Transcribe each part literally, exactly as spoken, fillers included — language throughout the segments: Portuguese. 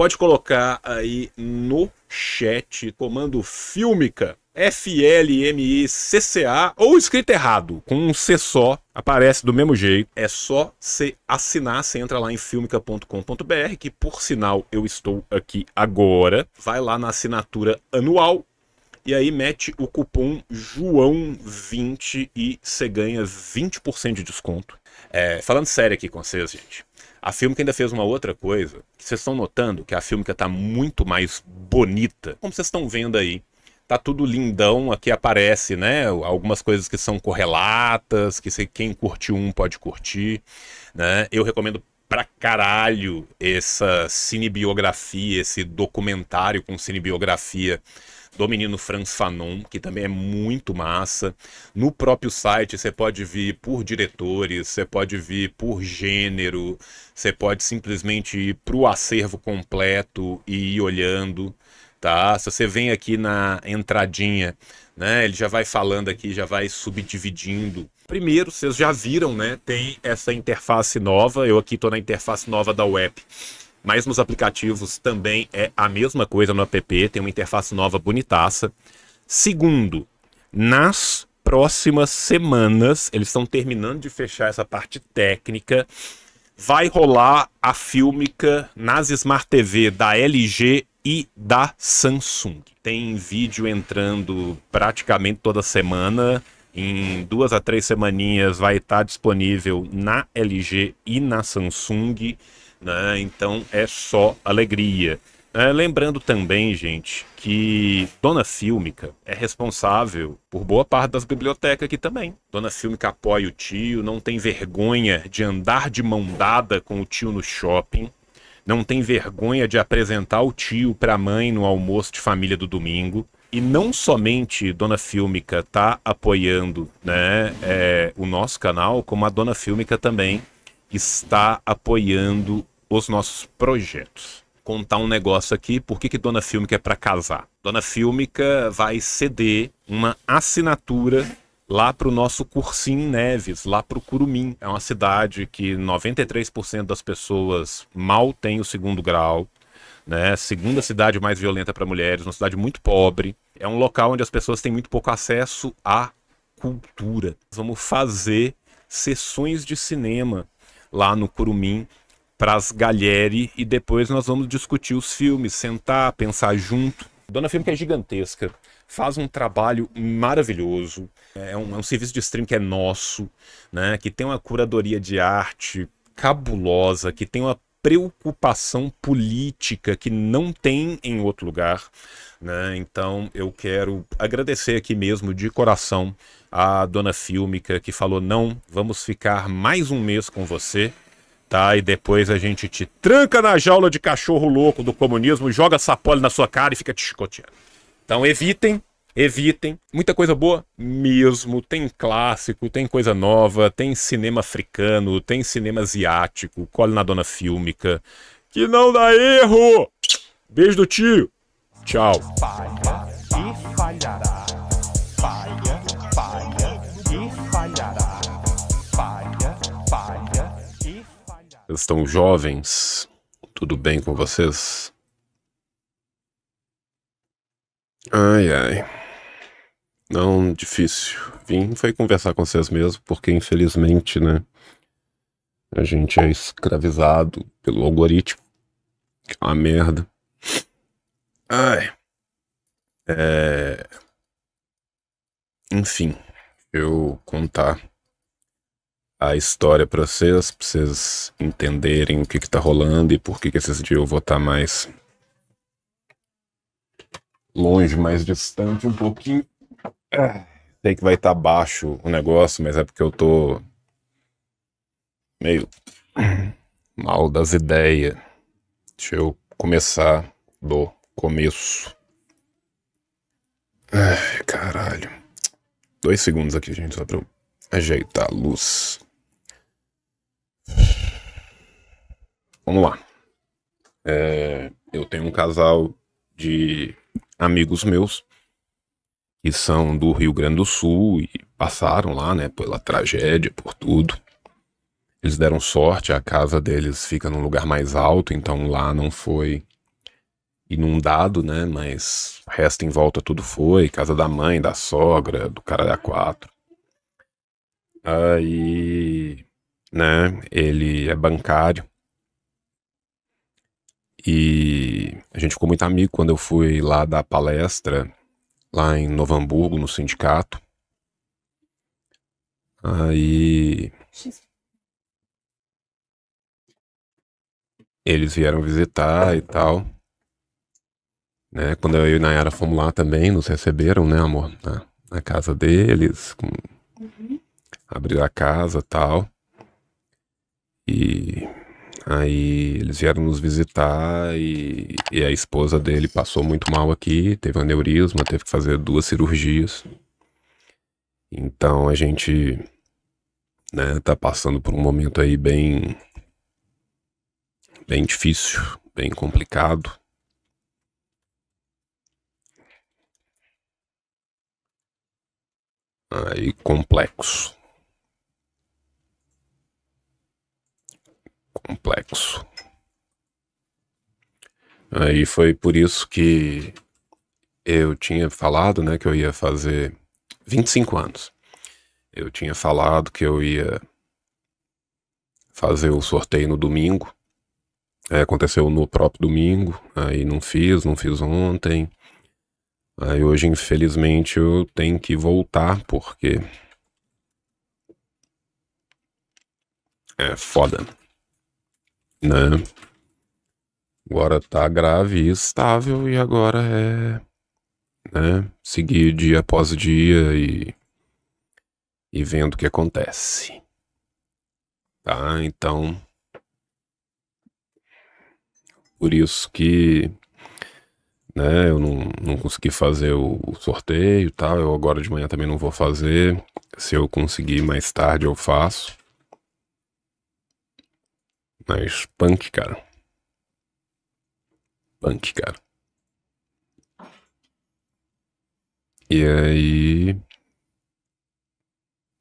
pode colocar aí no chat, comando Filmicca, F L M I C C A, ou escrito errado, com um C só, aparece do mesmo jeito. É só você assinar, você entra lá em filmicca ponto com ponto br, que por sinal eu estou aqui agora. Vai lá na assinatura anual e aí mete o cupom João vinte e você ganha vinte por cento de desconto. É, falando sério aqui com vocês, gente, a Filmicca ainda fez uma outra coisa, que vocês estão notando que a Filmicca tá muito mais bonita. Como vocês estão vendo aí, tá tudo lindão, aqui aparece, né, algumas coisas que são correlatas, que quem curtiu um pode curtir, né? Eu recomendo pra caralho essa cinebiografia, esse documentário com cinebiografia do menino Franz Fanon, que também é muito massa. No próprio site você pode vir por diretores, você pode vir por gênero, você pode simplesmente ir pro acervo completo e ir olhando, tá? Se você vem aqui na entradinha, né, ele já vai falando aqui, já vai subdividindo. Primeiro, vocês já viram, né, tem essa interface nova, eu aqui tô na interface nova da web, mas nos aplicativos também é a mesma coisa no app, tem uma interface nova bonitaça. Segundo, nas próximas semanas, eles estão terminando de fechar essa parte técnica, vai rolar a Filmicca nas Smart T V da L G e da Samsung. Tem vídeo entrando praticamente toda semana, em duas a três semaninhas vai estar disponível na L G e na Samsung, né? Então é só alegria. É, lembrando também, gente, que Dona Filmicca é responsável por boa parte das bibliotecas aqui também. Dona Filmicca apoia o tio, não tem vergonha de andar de mão dada com o tio no shopping, não tem vergonha de apresentar o tio para a mãe no almoço de família do domingo. E não somente Dona Filmicca está apoiando, né, é, o nosso canal, como a Dona Filmicca também está apoiando os nossos projetos. Contar um negócio aqui, por que que Dona Filmicca é para casar? Dona Filmicca vai ceder uma assinatura lá para o nosso cursinho em Neves, lá para o Curumim. É uma cidade que noventa e três por cento das pessoas mal tem o segundo grau, né? Segunda cidade mais violenta para mulheres, uma cidade muito pobre. É um local onde as pessoas têm muito pouco acesso à cultura. Vamos fazer sessões de cinema lá no Curumim, para as galere, e depois nós vamos discutir os filmes, sentar, pensar junto. Dona Filmicca é gigantesca, faz um trabalho maravilhoso, é um, é um serviço de stream que é nosso, né, que tem uma curadoria de arte cabulosa, que tem uma preocupação política que não tem em outro lugar, né? Então eu quero agradecer aqui mesmo de coração a Dona Filmicca, que falou: não, vamos ficar mais um mês com você, tá? E depois a gente te tranca na jaula de cachorro louco do comunismo, joga sapole na sua cara e fica te chicoteando. Então evitem, evitem. Muita coisa boa mesmo. Tem clássico, tem coisa nova, tem cinema africano, tem cinema asiático. Colhe na Dona Filmicca, que não dá erro. Beijo do tio. Tchau. Falha e falhará. Falha, falha e falhará. Falha, falha. Vocês estão jovens, tudo bem com vocês? Ai, ai. Não, difícil. Vim, foi conversar com vocês mesmo, porque infelizmente, né, a gente é escravizado pelo algoritmo, que é uma merda. Ai. É... Enfim, eu contar a história para vocês, para vocês entenderem o que que tá rolando e por que que esses dias eu vou estar tá mais longe, mais distante um pouquinho. Ah, sei que vai estar tá baixo o negócio, mas é porque eu tô meio mal das ideias. Deixa eu começar do começo. Ai, caralho. Dois segundos aqui, gente, só pra eu ajeitar a luz. Vamos lá. É, eu tenho um casal de amigos meus que são do Rio Grande do Sul e passaram lá, né, pela tragédia, por tudo. Eles deram sorte, a casa deles fica num lugar mais alto, então lá não foi inundado, né? Mas o resto em volta tudo foi. Casa da mãe, da sogra, do cara da quatro. Aí, né? Ele é bancário. E a gente ficou muito amigo quando eu fui lá dar palestra, lá em Novo Hamburgo, no sindicato. Aí eles vieram visitar e tal, né? Quando eu e Nayara fomos lá também, nos receberam, né, amor? Na, na casa deles, com... uhum. Abriram a casa e tal. E aí eles vieram nos visitar e, e a esposa dele passou muito mal aqui, teve um aneurisma, teve que fazer duas cirurgias. Então a gente, né, tá passando por um momento aí bem, bem difícil, bem complicado. Aí complexo. Complexo. Aí foi por isso que eu tinha falado, né, que eu ia fazer vinte e cinco anos. Eu tinha falado que eu ia fazer o sorteio no domingo. É, aconteceu no próprio domingo. Aí não fiz, não fiz ontem. Aí hoje, infelizmente, eu tenho que voltar porque é foda, né? Agora tá grave e estável e agora é, né, seguir dia após dia e, e vendo o que acontece, tá? Então, por isso que, né, eu não, não consegui fazer o, o sorteio e tal, eu agora de manhã também não vou fazer, se eu conseguir mais tarde eu faço, mas punk, cara, punk, cara. E aí,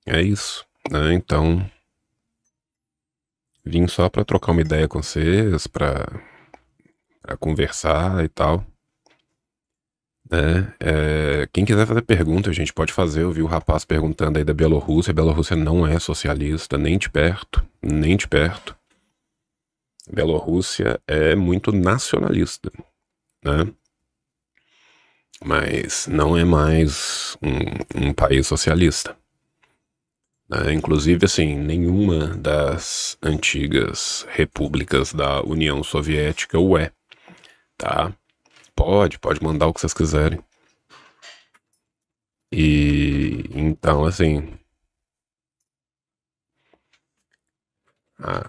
é isso, né? Então, vim só pra trocar uma ideia com vocês, pra, pra conversar e tal, né? É, quem quiser fazer pergunta, a gente pode fazer. Eu vi o rapaz perguntando aí da Bielorrússia. A Bielorrússia não é socialista, nem de perto, nem de perto. A Bielorrússia é muito nacionalista, né? Mas não é mais um, um país socialista, né? Inclusive, assim, nenhuma das antigas repúblicas da União Soviética o é, tá? Pode, pode mandar o que vocês quiserem. E, então, assim, a,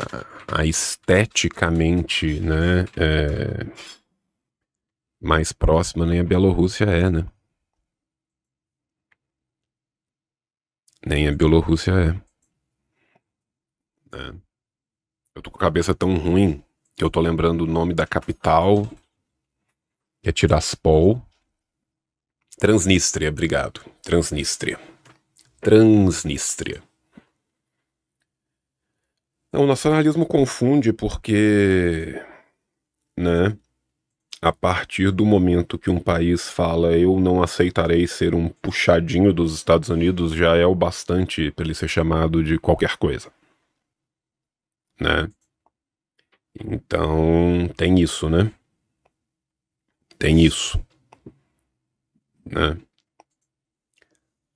a esteticamente, né, é... mais próxima nem a Bielorrússia é, né? Nem a Bielorrússia é. É. Eu tô com a cabeça tão ruim que eu tô lembrando o nome da capital, que é Tiraspol. Transnístria, obrigado. Transnístria. Transnístria. Não, o nacionalismo confunde porque, né, a partir do momento que um país fala eu não aceitarei ser um puxadinho dos Estados Unidos, já é o bastante para ele ser chamado de qualquer coisa, né? Então tem isso, né? Tem isso, né?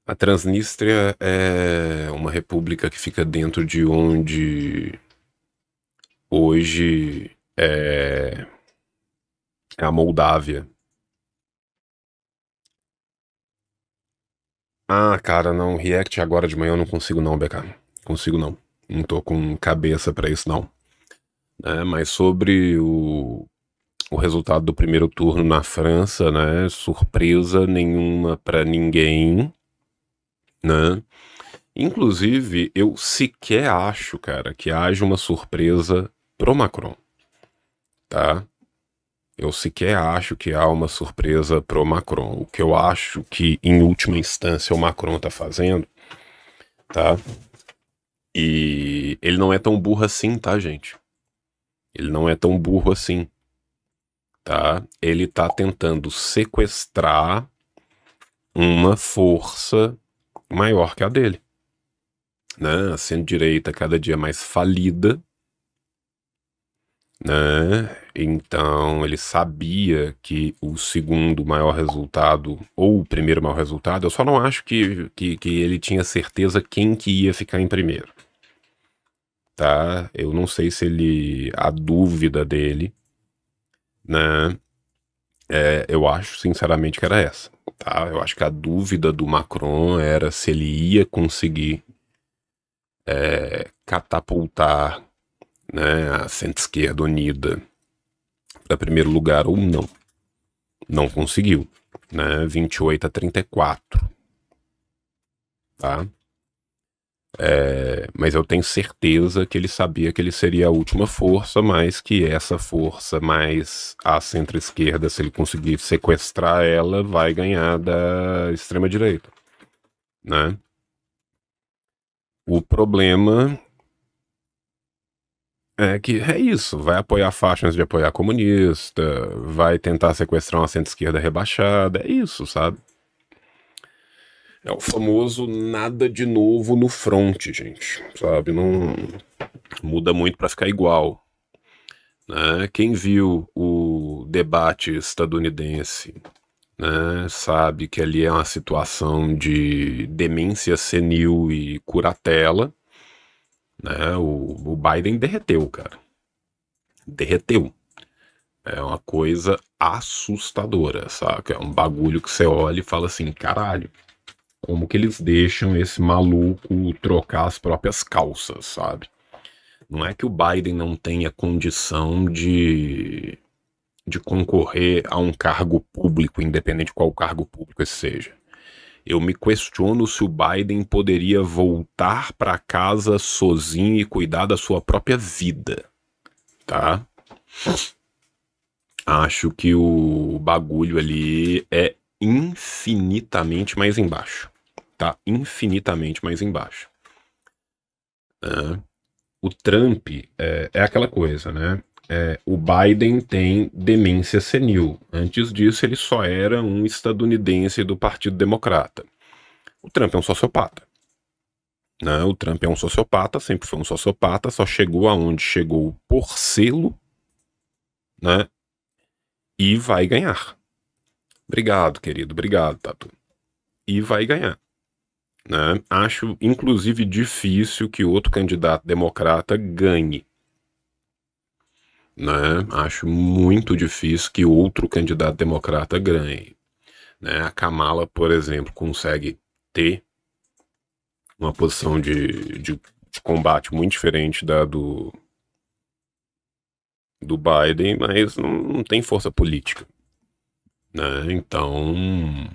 A Transnístria é uma república que fica dentro de onde hoje é... é a Moldávia. Ah, cara, não. React agora de manhã eu não consigo não, B K. Consigo não. Não tô com cabeça pra isso não. É, mas sobre o, o resultado do primeiro turno na França, né? Surpresa nenhuma pra ninguém, né? Inclusive, eu sequer acho, cara, que haja uma surpresa pro Macron, tá? Eu sequer acho que há uma surpresa pro Macron. O que eu acho que, em última instância, o Macron tá fazendo, tá? E ele não é tão burro assim, tá, gente? Ele não é tão burro assim, tá? Ele está tentando sequestrar uma força maior que a dele, né? A centro-direita cada dia mais falida, né? Então ele sabia que o segundo maior resultado, ou o primeiro maior resultado, eu só não acho que, que, que ele tinha certeza quem que ia ficar em primeiro, tá? Eu não sei se ele, a dúvida dele, né? É, eu acho sinceramente que era essa, tá? Eu acho que a dúvida do Macron era se ele ia conseguir é, catapultar, né, a centro-esquerda unida para primeiro lugar ou não. Não conseguiu, né? vinte e oito a trinta e quatro, tá? É, mas eu tenho certeza que ele sabia que ele seria a última força, mas que essa força mais a centro-esquerda, se ele conseguir sequestrar ela, vai ganhar da extrema-direita, né? O problema é que é isso, vai apoiar faixas de apoiar comunista, vai tentar sequestrar uma centro-esquerda rebaixada, é isso, sabe? É o famoso nada de novo no front, gente, sabe? Não muda muito para ficar igual, né? Quem viu o debate estadunidense, né, sabe que ali é uma situação de demência senil e curatela, né? O, o Biden derreteu, cara. Derreteu. É uma coisa assustadora, saca? É um bagulho que você olha e fala assim, caralho, como que eles deixam esse maluco trocar as próprias calças, sabe? Não é que o Biden não tenha condição de, de concorrer a um cargo público, independente de qual cargo público esse seja. Eu me questiono se o Biden poderia voltar para casa sozinho e cuidar da sua própria vida, tá? Acho que o bagulho ali é infinitamente mais embaixo, tá? Infinitamente mais embaixo. Ah, o Trump é, é aquela coisa, né? É, o Biden tem demência senil. Antes disso, ele só era um estadunidense do Partido Democrata. O Trump é um sociopata, né? O Trump é um sociopata, sempre foi um sociopata, só chegou aonde chegou por selo, né? E vai ganhar. Obrigado, querido. Obrigado, Tatu. E vai ganhar, né? Acho, inclusive, difícil que outro candidato democrata ganhe, né? Acho muito difícil que outro candidato democrata ganhe, né? A Kamala, por exemplo, consegue ter uma posição de, de, de combate muito diferente da do, do Biden, mas não, não tem força política, né? Então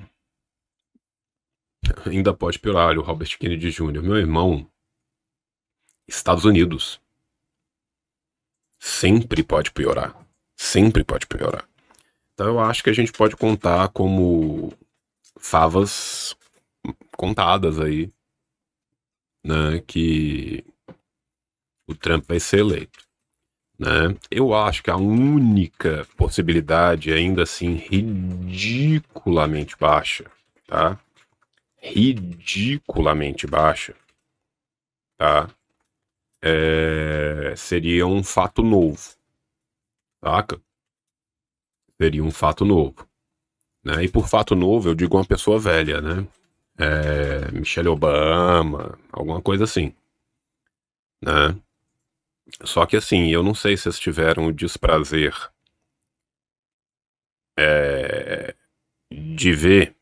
ainda pode piorar. O Robert Kennedy Júnior, meu irmão, Estados Unidos sempre pode piorar, sempre pode piorar. Então eu acho que a gente pode contar como favas contadas aí, né, que o Trump vai ser eleito, né? Eu acho que a única possibilidade, ainda assim ridiculamente baixa, tá? Ridiculamente baixa, tá? É, seria um fato novo, saca? Seria um fato novo, né? E por fato novo eu digo uma pessoa velha, né? É, Michelle Obama, alguma coisa assim, né? Só que assim, eu não sei se vocês tiveram o desprazer é, de ver,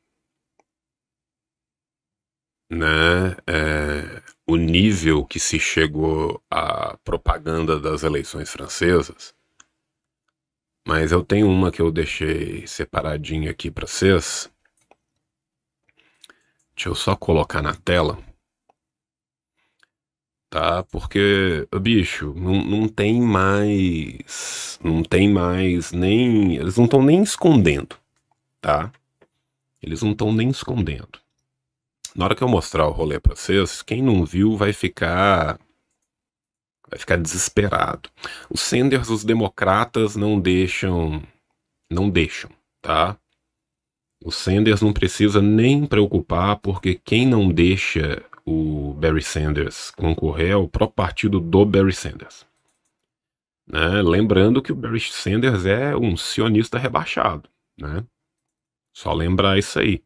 né, é, o nível que se chegou à propaganda das eleições francesas. Mas eu tenho uma que eu deixei separadinha aqui para vocês. Deixa eu só colocar na tela, tá? Porque, bicho, não, não tem mais, não tem mais nem, eles não estão nem escondendo, tá? Eles não estão nem escondendo. Na hora que eu mostrar o rolê pra vocês, quem não viu vai ficar vai ficar desesperado. Os Sanders, os democratas, não deixam Não deixam, tá? O Sanders não precisa nem preocupar, porque quem não deixa o Barry Sanders concorrer é o próprio partido do Barry Sanders. Né? Lembrando que o Barry Sanders é um sionista rebaixado, né? Só lembrar isso aí.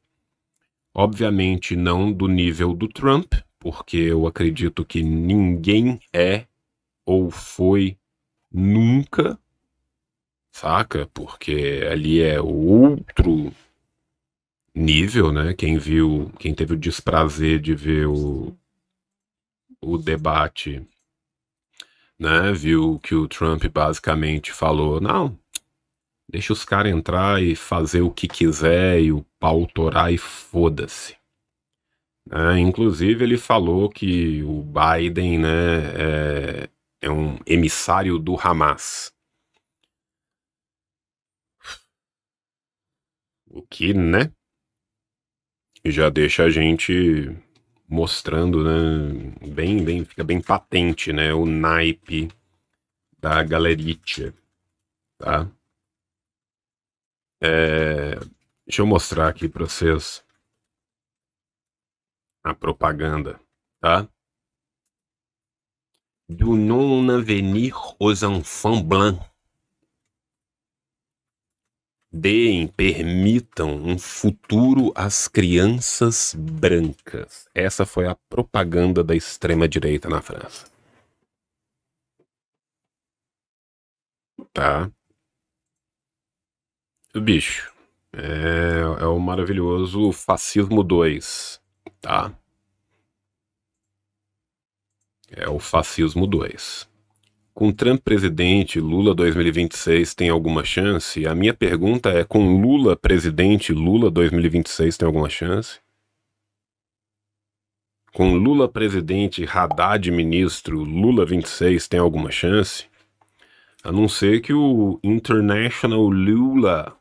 Obviamente não do nível do Trump, porque eu acredito que ninguém é ou foi nunca, saca? Porque ali é outro nível, né? Quem viu, quem teve o desprazer de ver o, o debate, né? Viu que o Trump basicamente falou, não, deixa os caras entrar e fazer o que quiser e o pau torar e foda-se. Né? Inclusive ele falou que o Biden, né, é, é um emissário do Hamas. O que, né? Já deixa a gente mostrando, né? Bem, bem, fica bem patente, né? O naipe da galerite, tá? É, deixa eu mostrar aqui pra vocês a propaganda, tá? Du non avenir aux enfants blancs. Deem, permitam um futuro às crianças brancas. Essa foi a propaganda da extrema-direita na França. Tá? O bicho. É, é o maravilhoso fascismo dois. Tá? É o fascismo dois. Com Trump presidente, Lula dois mil e vinte e seis tem alguma chance? A minha pergunta é, com Lula presidente, Lula dois mil e vinte e seis tem alguma chance? Com Lula presidente, Haddad ministro, Lula vinte e seis tem alguma chance? A não ser que o International Lula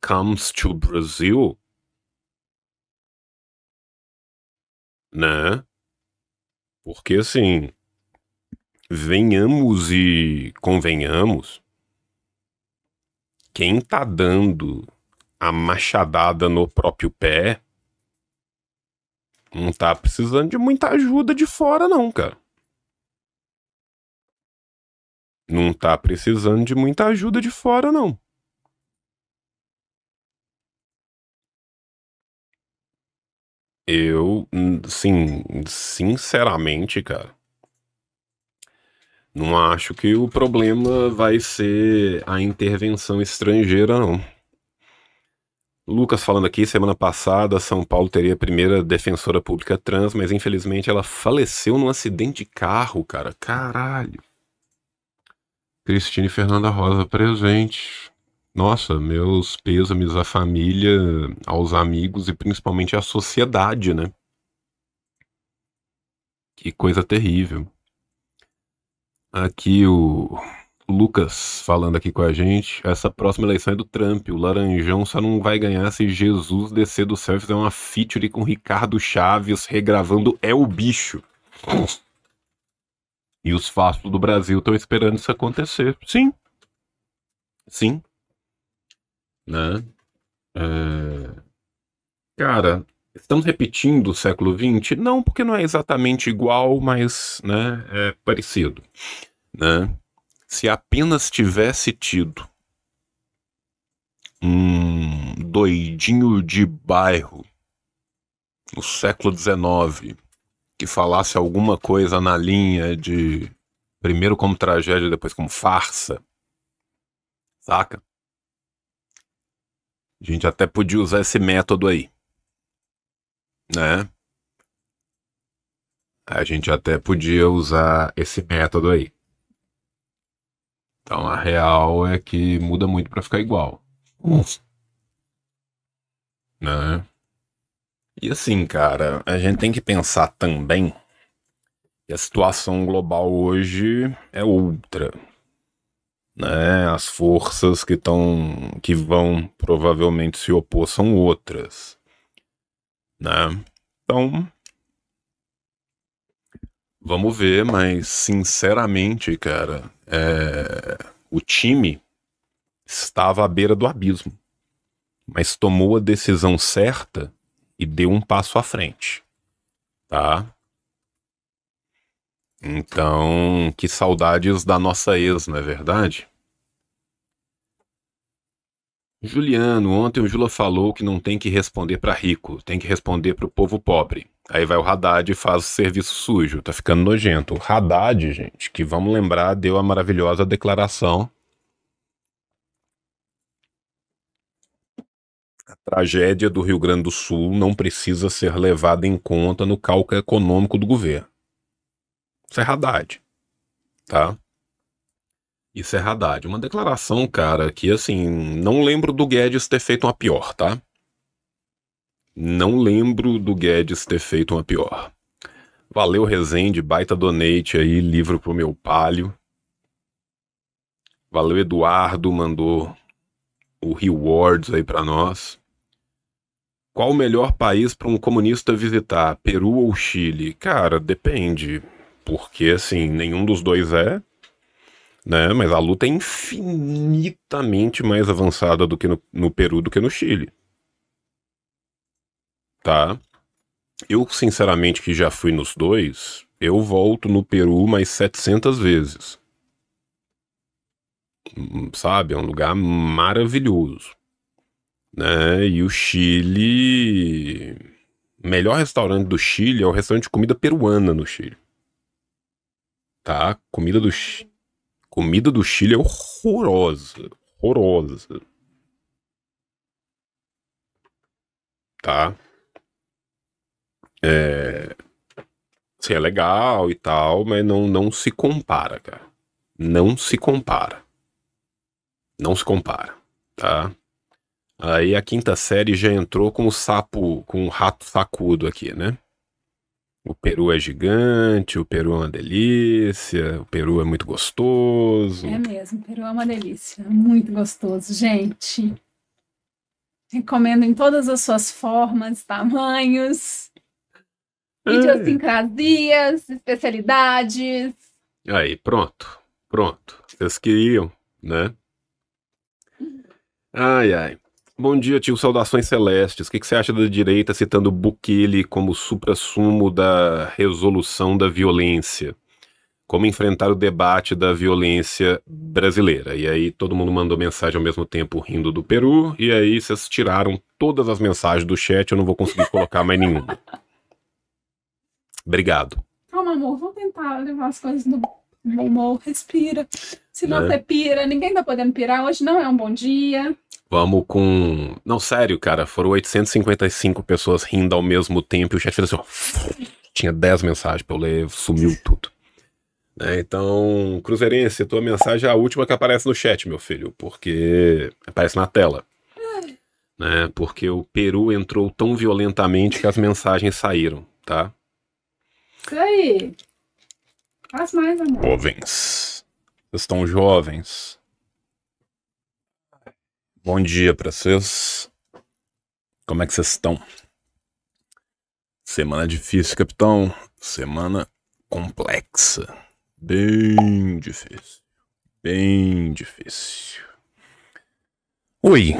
comes to Brazil, né? Porque assim... venhamos e convenhamos, quem tá dando a machadada no próprio pé não tá precisando de muita ajuda de fora não, cara. Não tá precisando de muita ajuda de fora não. Eu, sim, sinceramente, cara, não acho que o problema vai ser a intervenção estrangeira, não. Lucas falando aqui, semana passada, São Paulo teria a primeira defensora pública trans, mas infelizmente ela faleceu num acidente de carro, cara. Caralho. Cristine Fernanda Rosa presente. Nossa, meus pêsames à família, aos amigos e principalmente à sociedade, né? Que coisa terrível. Aqui o Lucas falando aqui com a gente. Essa próxima eleição é do Trump. O Laranjão só não vai ganhar se Jesus descer do céu e fizer uma feature com Ricardo Chaves regravando É o Bicho. E os fastos do Brasil estão esperando isso acontecer. Sim. Sim. Né? É... Cara... estamos repetindo o século vinte? Não, porque não é exatamente igual, mas, né, é parecido. Né? Se apenas tivesse tido um doidinho de bairro no século dezenove que falasse alguma coisa na linha de primeiro como tragédia, depois como farsa, saca? A gente até podia usar esse método aí. Né? A gente até podia usar esse método aí. Então a real é que muda muito pra ficar igual. Nossa. Né? E assim, cara, a gente tem que pensar também que a situação global hoje é outra, né? As forças que estão, que vão provavelmente se opor são outras, né? Então, vamos ver, mas sinceramente, cara, é... o time estava à beira do abismo, mas tomou a decisão certa e deu um passo à frente, tá? Então, que saudades da nossa ex, não é verdade? Juliano, ontem o Jula falou que não tem que responder para rico, tem que responder para o povo pobre. Aí vai o Haddad e faz o serviço sujo, tá ficando nojento. O Haddad, gente, que vamos lembrar, deu a maravilhosa declaração. A tragédia do Rio Grande do Sul não precisa ser levada em conta no cálculo econômico do governo. Isso é Haddad, tá? Isso é Haddad. Uma declaração, cara, que assim, não lembro do Guedes ter feito uma pior, tá? Não lembro do Guedes ter feito uma pior. Valeu, Rezende, baita donate aí, livro pro meu palio. Valeu, Eduardo, mandou o rewards aí pra nós. Qual o melhor país pra um comunista visitar, Peru ou Chile? Cara, depende, porque assim, nenhum dos dois é... né? Mas a luta é infinitamente mais avançada do que no, no Peru do que no Chile, tá? Eu, sinceramente, que já fui nos dois, eu volto no Peru mais setecentas vezes. Sabe? É um lugar maravilhoso, né? E o Chile... o melhor restaurante do Chile é o restaurante de comida peruana no Chile. Tá? Comida do Chile. Comida do Chile é horrorosa, horrorosa, tá? É, assim, é legal e tal, mas não, não se compara, cara. Não se compara. Não se compara, tá? Aí a quinta série já entrou com o sapo, com o rato sacudo aqui, né? O Peru é gigante, o Peru é uma delícia, o Peru é muito gostoso. É mesmo, o Peru é uma delícia, muito gostoso, gente. Recomendo em todas as suas formas, tamanhos, idiosincrasias, especialidades. Aí, pronto, pronto. Vocês queriam, né? Ai, ai. Bom dia, tio. Saudações celestes. O que, que você acha da direita citando Bukele como suprassumo da resolução da violência? Como enfrentar o debate da violência brasileira? E aí todo mundo mandou mensagem ao mesmo tempo rindo do Peru, e aí vocês tiraram todas as mensagens do chat, eu não vou conseguir colocar mais nenhuma. Obrigado. Calma, amor. Vou tentar levar as coisas no bom humor. Respira. Se não, você pira. Ninguém tá podendo pirar. Hoje não é um bom dia. Vamos com... não, sério, cara, foram oitocentas e cinquenta e cinco pessoas rindo ao mesmo tempo e o chat fez assim, ó... tinha dez mensagens pra eu ler, sumiu tudo. Né? Então, Cruzeirense, tua mensagem é a última que aparece no chat, meu filho, porque aparece na tela. Né? Porque o Peru entrou tão violentamente que as mensagens saíram, tá? Isso aí. Faz mais, amor. Jovens. Vocês estão jovens. Bom dia pra vocês. Como é que vocês estão? Semana difícil, capitão. Semana complexa. Bem difícil. Bem difícil. Oi.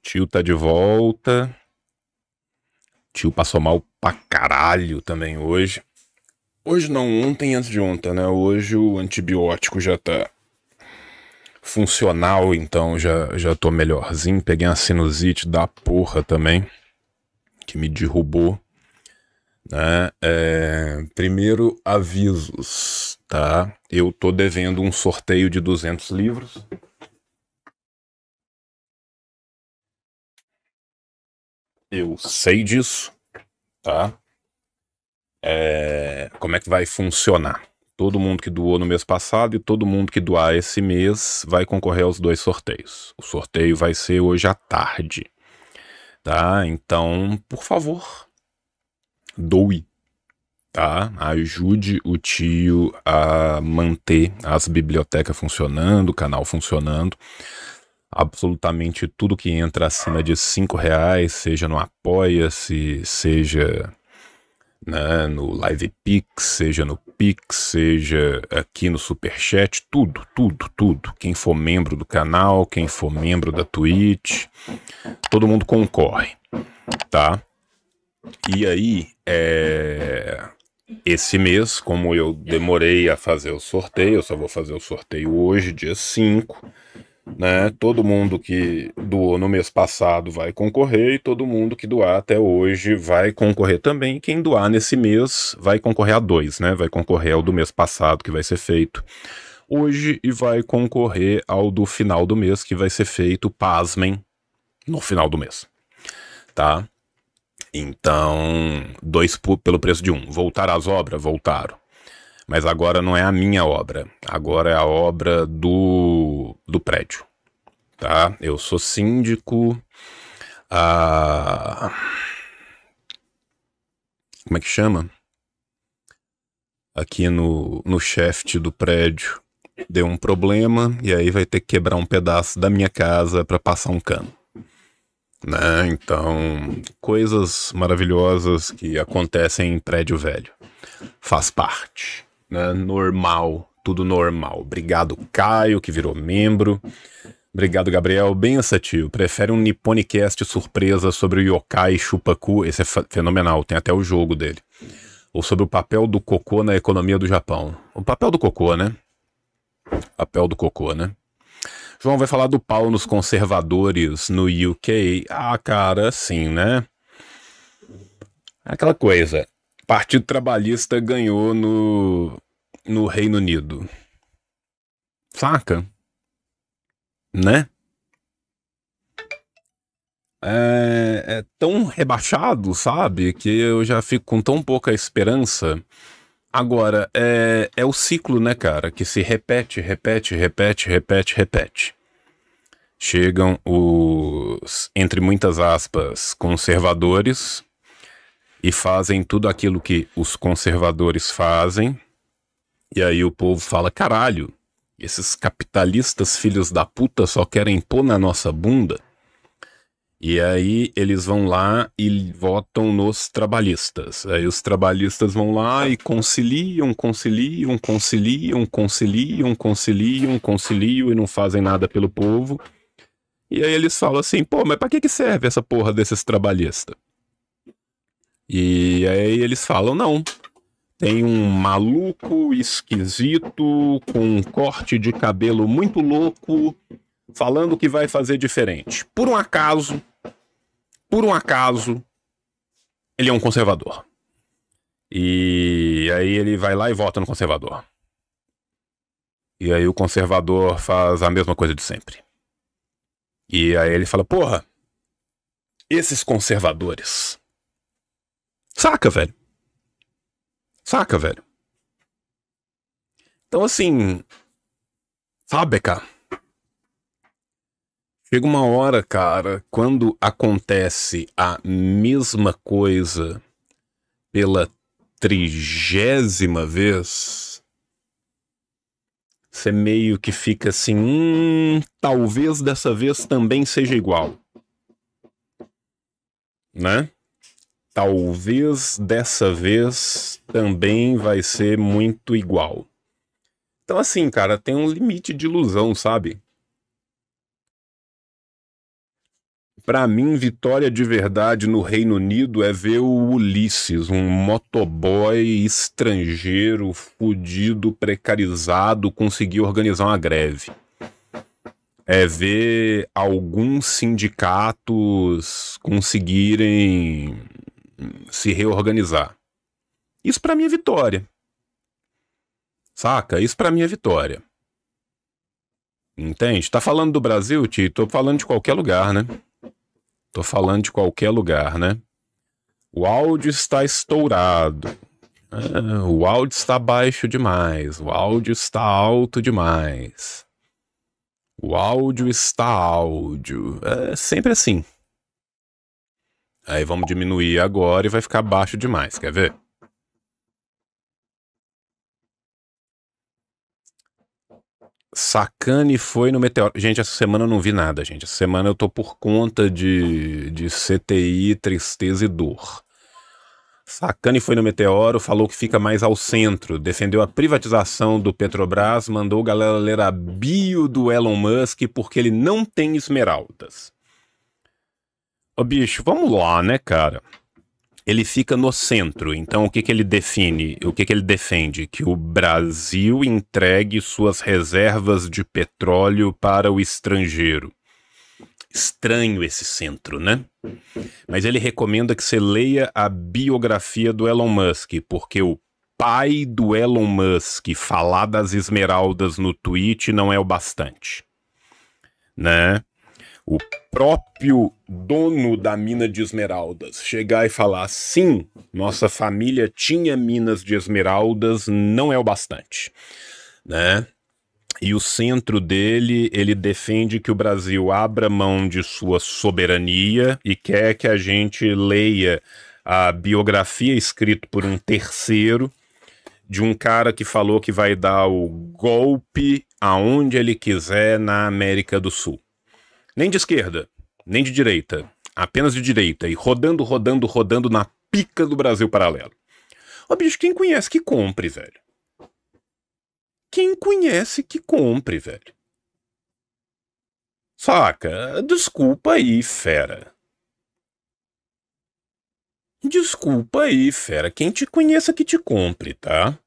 Tio tá de volta. Tio passou mal pra caralho também hoje. Hoje não, ontem antes de ontem, né? Hoje o antibiótico já tá... funcional, então já, já tô melhorzinho. Peguei uma sinusite da porra também, que me derrubou, né? É, primeiro, avisos, tá? Eu tô devendo um sorteio de duzentos livros. Eu sei disso, tá? É, como é que vai funcionar? Todo mundo que doou no mês passado e todo mundo que doar esse mês vai concorrer aos dois sorteios. O sorteio vai ser hoje à tarde, tá? Então, por favor, doe, tá? Ajude o tio a manter as bibliotecas funcionando, o canal funcionando. Absolutamente tudo que entra acima de cinco reais, seja no Apoia-se, seja... né, no Live Pix, seja no Pix, seja aqui no Superchat, tudo, tudo, tudo. Quem for membro do canal, quem for membro da Twitch, todo mundo concorre, tá? E aí, é... esse mês, como eu demorei a fazer o sorteio, eu só vou fazer o sorteio hoje, dia cinco, né? Todo mundo que doou no mês passado vai concorrer e todo mundo que doar até hoje vai concorrer também. Quem doar nesse mês vai concorrer a dois, né? Vai concorrer ao do mês passado, que vai ser feito hoje, e vai concorrer ao do final do mês, que vai ser feito, pasmem, no final do mês, tá? Então, dois pelo preço de um. Voltaram as obras? Voltaram. Mas agora não é a minha obra, agora é a obra do, do prédio, tá? Eu sou síndico, ah, como é que chama? Aqui no, no shaft do prédio deu um problema e aí vai ter que quebrar um pedaço da minha casa para passar um cano, né? Então, coisas maravilhosas que acontecem em prédio velho, faz parte. Normal, tudo normal. Obrigado, Caio, que virou membro. Obrigado, Gabriel. Bença, tio. Prefere um Nipponicast surpresa sobre o Yokai Chupaku. Esse é fenomenal, tem até o jogo dele. Ou sobre o papel do cocô na economia do Japão. O papel do cocô, né? Papel do cocô, né? João vai falar do pau nos conservadores no U K. Ah, cara, sim, né? Aquela coisa. Partido Trabalhista ganhou no, no Reino Unido. Saca? Né? É, é tão rebaixado, sabe? Que eu já fico com tão pouca esperança. Agora, é, é o ciclo, né, cara? Que se repete, repete, repete, repete, repete. Chegam os, entre muitas aspas, conservadores... e fazem tudo aquilo que os conservadores fazem. E aí o povo fala, caralho, esses capitalistas filhos da puta só querem pôr na nossa bunda. E aí eles vão lá e votam nos trabalhistas. Aí os trabalhistas vão lá e conciliam, conciliam, conciliam, conciliam, conciliam, conciliam e não fazem nada pelo povo. E aí eles falam assim, pô, mas pra que que serve essa porra desses trabalhistas? E aí eles falam, não, tem um maluco esquisito com um corte de cabelo muito louco falando que vai fazer diferente. Por um acaso, por um acaso, ele é um conservador. E aí ele vai lá e vota no conservador. E aí o conservador faz a mesma coisa de sempre. E aí ele fala, porra, esses conservadores... Saca, velho. Saca, velho. Então, assim... Sabe, cara? Chega uma hora, cara, quando acontece a mesma coisa pela trigésima vez, você meio que fica assim... Hum, talvez dessa vez também seja igual. Né? Talvez dessa vez também vai ser muito igual. Então assim, cara, tem um limite de ilusão, sabe? Pra mim, vitória de verdade no Reino Unido é ver o Ulisses, um motoboy estrangeiro, fudido, precarizado, conseguir organizar uma greve. É ver alguns sindicatos conseguirem... se reorganizar. Isso pra mim é vitória. Saca? Isso pra mim é vitória. Entende? Tá falando do Brasil, tio? Tô falando de qualquer lugar, né? Tô falando de qualquer lugar, né? O áudio está estourado. Ah, o áudio está baixo demais. O áudio está alto demais. O áudio está áudio. É sempre assim. Aí vamos diminuir agora e vai ficar baixo demais, quer ver? Sakane foi no Meteoro. Gente, essa semana eu não vi nada, gente. Essa semana eu tô por conta de, de C T I, tristeza e dor. Sakane foi no Meteoro, falou que fica mais ao centro, defendeu a privatização do Petrobras, mandou galera ler a bio do Elon Musk porque ele não tem esmeraldas. Ô bicho, vamos lá, né, cara? Ele fica no centro, então o que que ele define, o que que ele defende? Que o Brasil entregue suas reservas de petróleo para o estrangeiro. Estranho esse centro, né? Mas ele recomenda que você leia a biografia do Elon Musk, porque o pai do Elon Musk falar das esmeraldas no Twitch não é o bastante, né? O próprio dono da mina de esmeraldas chegar e falar sim, nossa família tinha minas de esmeraldas, não é o bastante, né? E o centro dele, ele defende que o Brasil abra mão de sua soberania e quer que a gente leia a biografia escrita por um terceiro de um cara que falou que vai dar o golpe aonde ele quiser na América do Sul. Nem de esquerda, nem de direita, apenas de direita e rodando, rodando, rodando na pica do Brasil paralelo. Ó, bicho, quem conhece que compre, velho. Quem conhece que compre, velho. Saca? Desculpa aí, fera. Desculpa aí, fera. Quem te conheça que te compre, tá?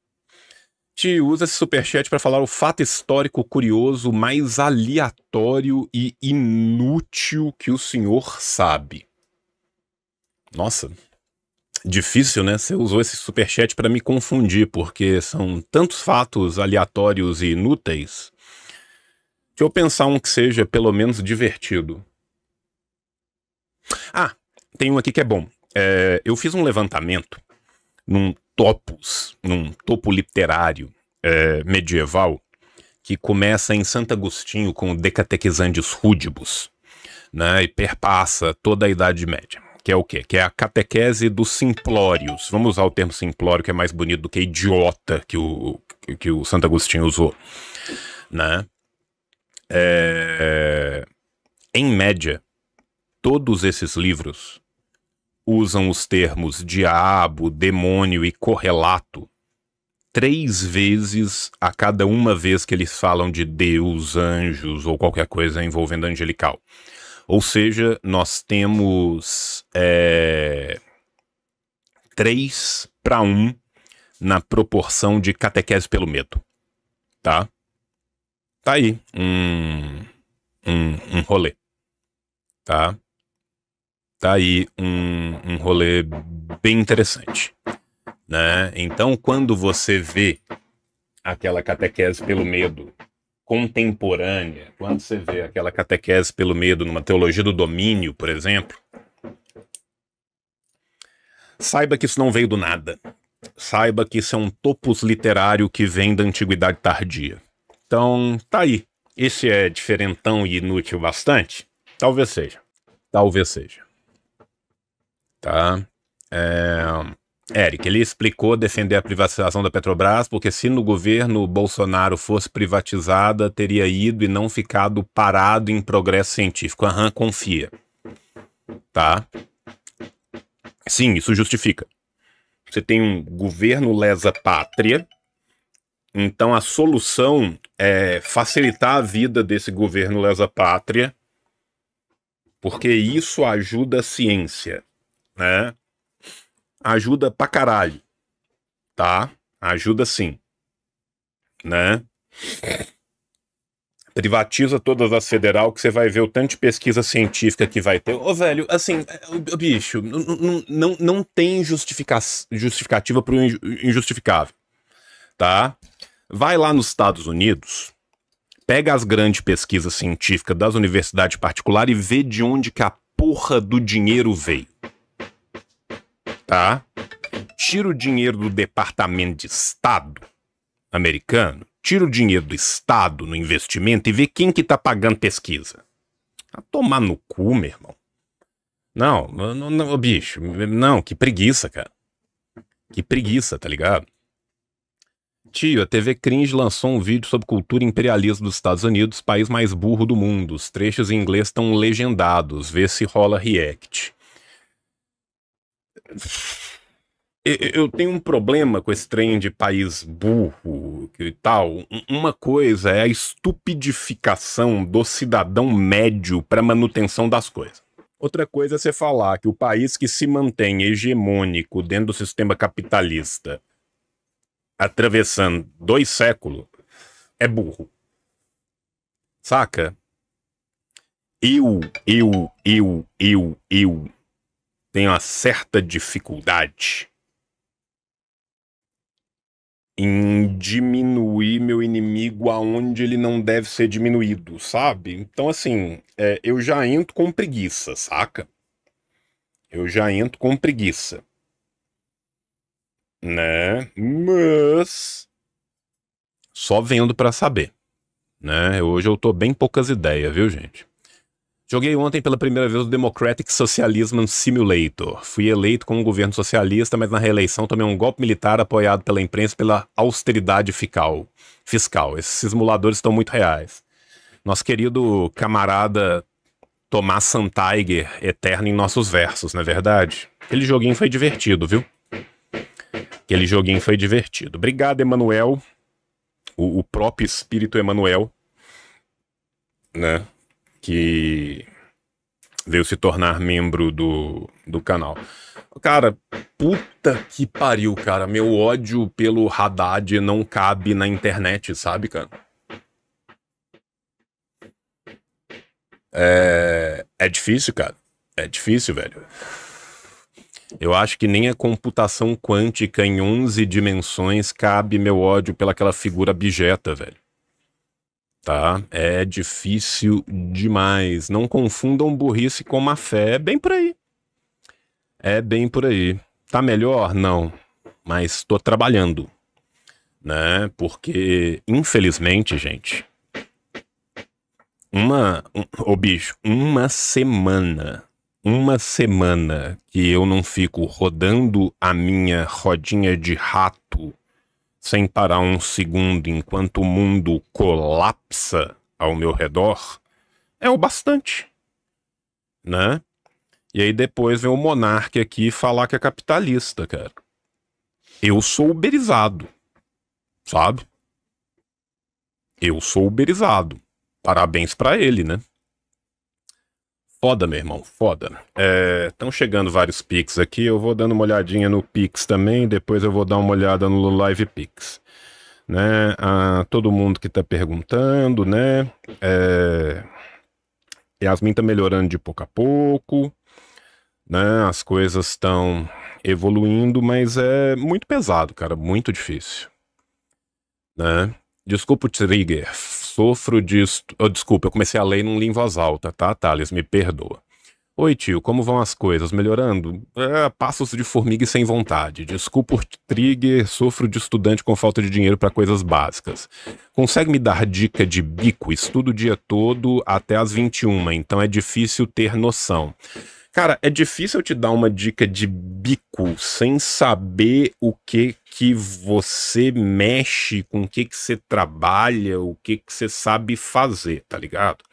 Te usa esse superchat pra falar o fato histórico curioso mais aleatório e inútil que o senhor sabe. Nossa... Difícil, né? Você usou esse superchat para me confundir, porque são tantos fatos aleatórios e inúteis. Deixa eu pensar um que seja pelo menos divertido. Ah, tem um aqui que é bom. É, eu fiz um levantamento num topos, num topo literário é, medieval, que começa em Santo Agostinho com o De Catequizandis Rudibus, né? E perpassa toda a Idade Média. Que é o quê? Que é a catequese dos simplórios. Vamos usar o termo simplório, que é mais bonito do que idiota que o, que o Santo Agostinho usou, né? É... Em média, todos esses livros usam os termos diabo, demônio e correlato três vezes a cada uma vez que eles falam de Deus, anjos ou qualquer coisa envolvendo angelical. Ou seja, nós temos é, três para um na proporção de catequese pelo medo, tá? Tá aí um, um, um rolê, tá? Tá aí um, um rolê bem interessante, né? Então, quando você vê aquela catequese pelo medo contemporânea, quando você vê aquela catequese pelo medo numa teologia do domínio, por exemplo, saiba que isso não veio do nada. Saiba que isso é um topos literário que vem da antiguidade tardia. Então, tá aí. Esse é diferentão e inútil bastante? Talvez seja. Talvez seja. Tá? É... Eric, ele explicou defender a privatização da Petrobras porque se no governo Bolsonaro fosse privatizada, teria ido e não ficado parado em progresso científico. Aham, confia. Tá? Sim, isso justifica. Você tem um governo lesa-pátria, então a solução é facilitar a vida desse governo lesa-pátria, porque isso ajuda a ciência, né? Ajuda pra caralho, tá? Ajuda sim, né? Privatiza todas as federal que você vai ver o tanto de pesquisa científica que vai ter. Ô, velho, assim, bicho, não, não, não tem justifica justificativa pro injustificável, tá? Vai lá nos Estados Unidos, pega as grandes pesquisas científicas das universidades particulares e vê de onde que a porra do dinheiro veio. Tá? Tira o dinheiro do Departamento de Estado americano, tira o dinheiro do Estado no investimento e vê quem que tá pagando pesquisa. A tomar no cu, meu irmão. Não, não, não, bicho, não, que preguiça, cara. Que preguiça, tá ligado? Tio, a T V Cringe lançou um vídeo sobre cultura imperialista dos Estados Unidos, país mais burro do mundo. Os trechos em inglês estão legendados, vê se rola react. eu tenho um problema com esse trem de país burro e tal. Uma coisa é a estupidificação do cidadão médio para manutenção das coisas. Outra coisa é você falar que o país que se mantém hegemônico dentro do sistema capitalista, atravessando dois séculos, é burro. Saca? Eu, eu, eu, eu, eu tenho uma certa dificuldade em diminuir meu inimigo aonde ele não deve ser diminuído, sabe? Então, assim, é, eu já entro com preguiça, saca? Eu já entro com preguiça. Né? Mas... só vendo pra saber. Né? Hoje eu tô bem poucas ideias, viu, gente? Joguei ontem pela primeira vez o Democratic Socialism Simulator. Fui eleito com um governo socialista, mas na reeleição tomei um golpe militar apoiado pela imprensa pela austeridade fiscal. fiscal. Esses simuladores estão muito reais. Nosso querido camarada Tomás Santiger, eterno em nossos versos, não é verdade? Aquele joguinho foi divertido, viu? Aquele joguinho foi divertido. Obrigado, Emmanuel. O, o próprio espírito Emmanuel, né? Que veio se tornar membro do, do canal. Cara, puta que pariu, cara. Meu ódio pelo Haddad não cabe na internet, sabe, cara? É, é difícil, cara. É difícil, velho. Eu acho que nem a computação quântica em onze dimensões cabe meu ódio pelaquela figura abjeta, velho. Tá? É difícil demais. Não confundam burrice com má fé. É bem por aí. É bem por aí. Tá melhor? Não. Mas tô trabalhando. Né? Porque, infelizmente, gente... Uma... Ô, oh, bicho. Uma semana. Uma semana que eu não fico rodando a minha rodinha de rato... sem parar um segundo enquanto o mundo colapsa ao meu redor, é o bastante, né? E aí depois vem o monarca aqui falar que é capitalista, cara. Eu sou uberizado, sabe? Eu sou uberizado. Parabéns pra ele, né? Foda, meu irmão, foda. Estão é, chegando vários Pix aqui, eu vou dando uma olhadinha no Pix também, depois eu vou dar uma olhada no Live Pix. Né? A, todo mundo que tá perguntando, né? É, Yasmin tá melhorando de pouco a pouco, né? As coisas estão evoluindo, mas é muito pesado, cara, muito difícil. Né? Desculpa o trigger, sofro de... Estu... Oh, desculpa, eu comecei a ler e não li em voz alta, tá, Thales? Me perdoa. Oi, tio, como vão as coisas? Melhorando? É, passos de formiga e sem vontade. Desculpa o trigger, sofro de estudante com falta de dinheiro para coisas básicas. Consegue me dar dica de bico? Estudo o dia todo até as vinte e uma, então é difícil ter noção. Cara, é difícil eu te dar uma dica de bico sem saber o que que você mexe, com o que que você trabalha, o que que você sabe fazer, tá ligado?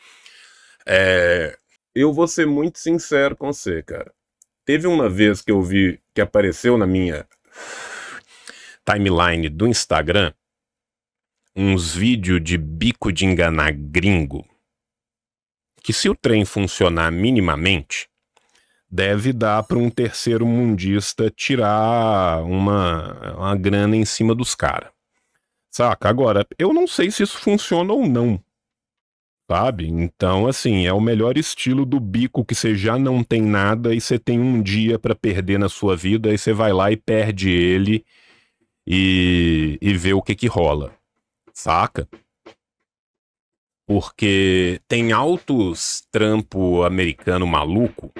É... Eu vou ser muito sincero com você, cara. Teve uma vez que eu vi, que apareceu na minha timeline do Instagram, uns vídeos de bico de enganar gringo, que se o trem funcionar minimamente... deve dar para um terceiro mundista tirar uma, uma grana em cima dos caras. Saca? Agora, eu não sei se isso funciona ou não. Sabe? Então, assim, é o melhor estilo do bico que você já não tem nada e você tem um dia para perder na sua vida e você vai lá e perde ele e, e vê o que que rola. Saca? Porque tem altos trampo americano maluco,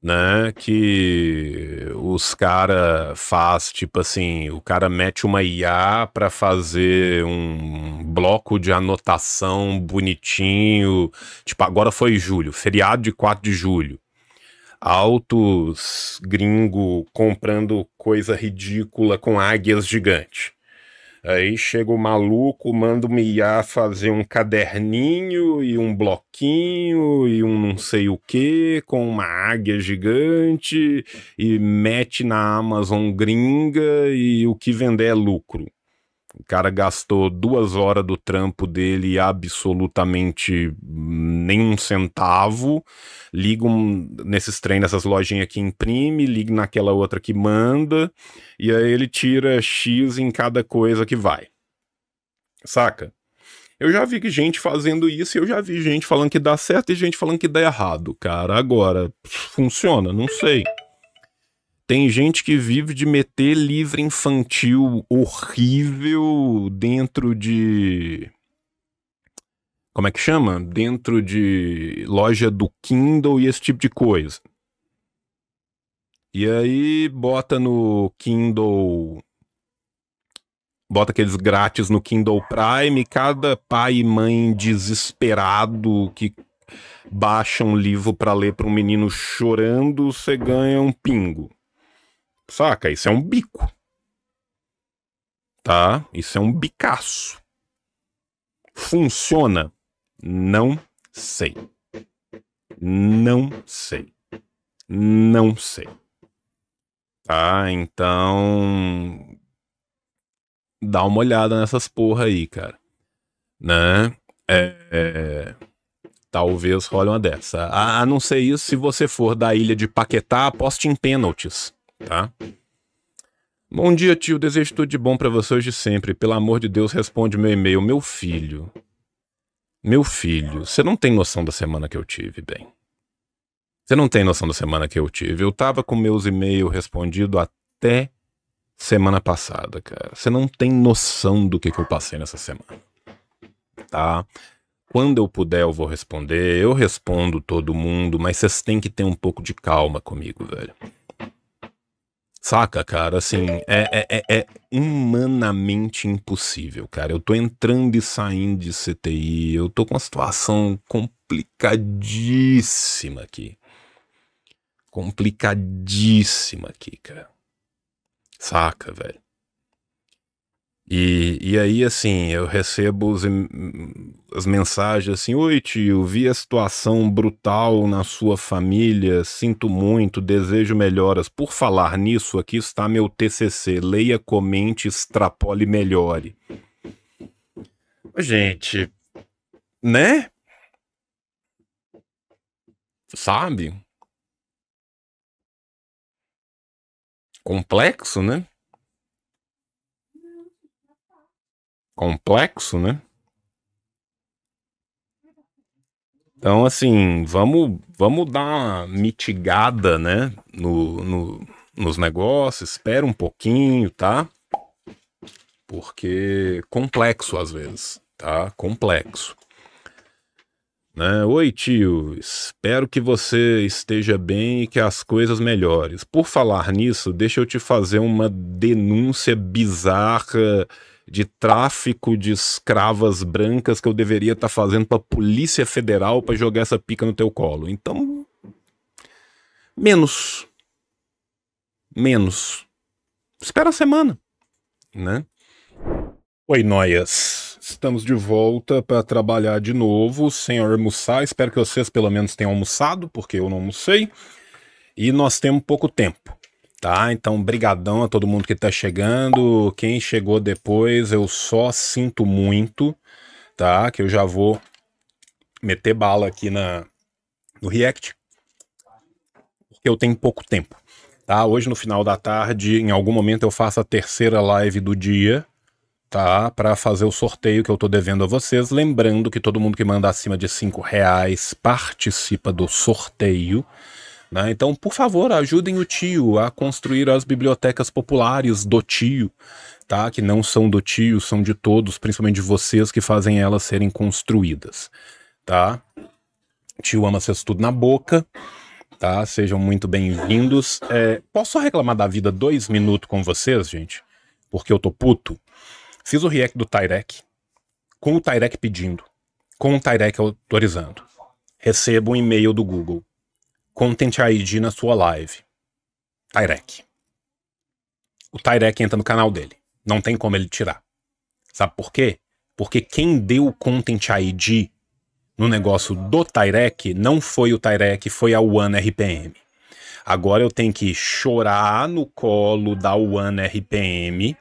né, que os cara faz, tipo assim, o cara mete uma I A pra fazer um bloco de anotação bonitinho, tipo, agora foi julho, feriado de quatro de julho, altos gringo comprando coisa ridícula com águias gigantes, Aí chega o maluco, manda o Miá fazer um caderninho e um bloquinho e um não sei o que com uma águia gigante e mete na Amazon gringa e o que vender é lucro. O cara gastou duas horas do trampo dele absolutamente nenhum centavo. Liga um, nesses trem, nessas lojinhas que imprime, liga naquela outra que manda, e aí ele tira X em cada coisa que vai. Saca? Eu já vi gente fazendo isso e eu já vi gente falando que dá certo e gente falando que dá errado, cara. Agora, funciona? Não sei. Tem gente que vive de meter livro infantil horrível dentro de... Como é que chama? Dentro de loja do Kindle e esse tipo de coisa. E aí bota no Kindle... Bota aqueles grátis no Kindle Prime. Cada pai e mãe desesperado que baixa um livro pra ler pra um menino chorando, você ganha um pingo. Saca? Isso é um bico. Tá? Isso é um bicaço. Funciona? Não sei. Não sei. Não sei. Tá? Então... Dá uma olhada nessas porra aí, cara. Né? É... é... Talvez role uma dessa. A, a não ser isso, se você for da ilha de Paquetá, aposte em pênaltis. Tá? Bom dia, tio. Desejo tudo de bom pra você hoje e sempre. Pelo amor de Deus, responde meu e-mail. Meu filho. Meu filho. Você não tem noção da semana que eu tive, bem. Você não tem noção da semana que eu tive. Eu tava com meus e-mails respondidos até semana passada, cara. Você não tem noção do que, que eu passei nessa semana. Tá? Quando eu puder, eu vou responder. Eu respondo todo mundo, mas vocês têm que ter um pouco de calma comigo, velho. Saca, cara, assim, é, é, é humanamente impossível, cara. Eu tô entrando e saindo de C T I, eu tô com uma situação complicadíssima aqui. Complicadíssima aqui, cara. Saca, velho. E, e aí, assim, eu recebo os, as mensagens assim: oi, tio, vi a situação brutal na sua família, sinto muito, desejo melhoras. Por falar nisso, aqui está meu T C C, leia, comente, extrapole, melhore. Gente, né? Sabe? Complexo, né? Complexo, né? Então, assim, vamos, vamos dar uma mitigada, né? No, no, nos negócios, espera um pouquinho, tá? Porque complexo às vezes, tá? Complexo. Né? Oi, tio, espero que você esteja bem e que as coisas melhores. Por falar nisso, deixa eu te fazer uma denúncia bizarra de tráfico de escravas brancas que eu deveria estar tá fazendo para a Polícia Federal para jogar essa pica no teu colo. Então, menos. Menos. Espera a semana, né? Oi, noias. Estamos de volta para trabalhar de novo, sem almoçar. Espero que vocês pelo menos tenham almoçado, porque eu não almocei. E nós temos pouco tempo. Tá, então brigadão a todo mundo que tá chegando, quem chegou depois eu só sinto muito, tá, que eu já vou meter bala aqui na, no React, porque eu tenho pouco tempo, tá, hoje no final da tarde, em algum momento eu faço a terceira live do dia, tá, pra fazer o sorteio que eu tô devendo a vocês, lembrando que todo mundo que manda acima de cinco reais participa do sorteio. Né? Então, por favor, ajudem o tio a construir as bibliotecas populares do tio, tá? Que não são do tio, são de todos, principalmente de vocês que fazem elas serem construídas, tá? Tio ama vocês tudo na boca, tá? Sejam muito bem-vindos. É, posso só reclamar da vida dois minutos com vocês, gente? Porque eu tô puto. Fiz o react do Tyrek, com o Tyrek pedindo, com o Tyrek autorizando. Recebo um e-mail do Google. Content I D na sua live. Tyrek. O Tyrek entra no canal dele. Não tem como ele tirar. Sabe por quê? Porque quem deu o Content I D no negócio do Tyrek não foi o Tyrek, foi a One R P M. Agora eu tenho que chorar no colo da One R P M,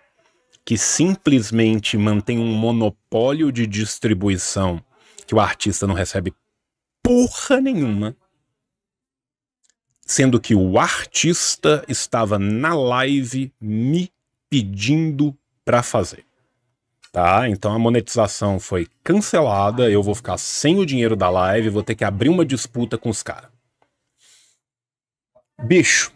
que simplesmente mantém um monopólio de distribuição que o artista não recebe porra nenhuma, sendo que o artista estava na live me pedindo para fazer. Tá, então a monetização foi cancelada, eu vou ficar sem o dinheiro da live, vou ter que abrir uma disputa com os caras. Bicho,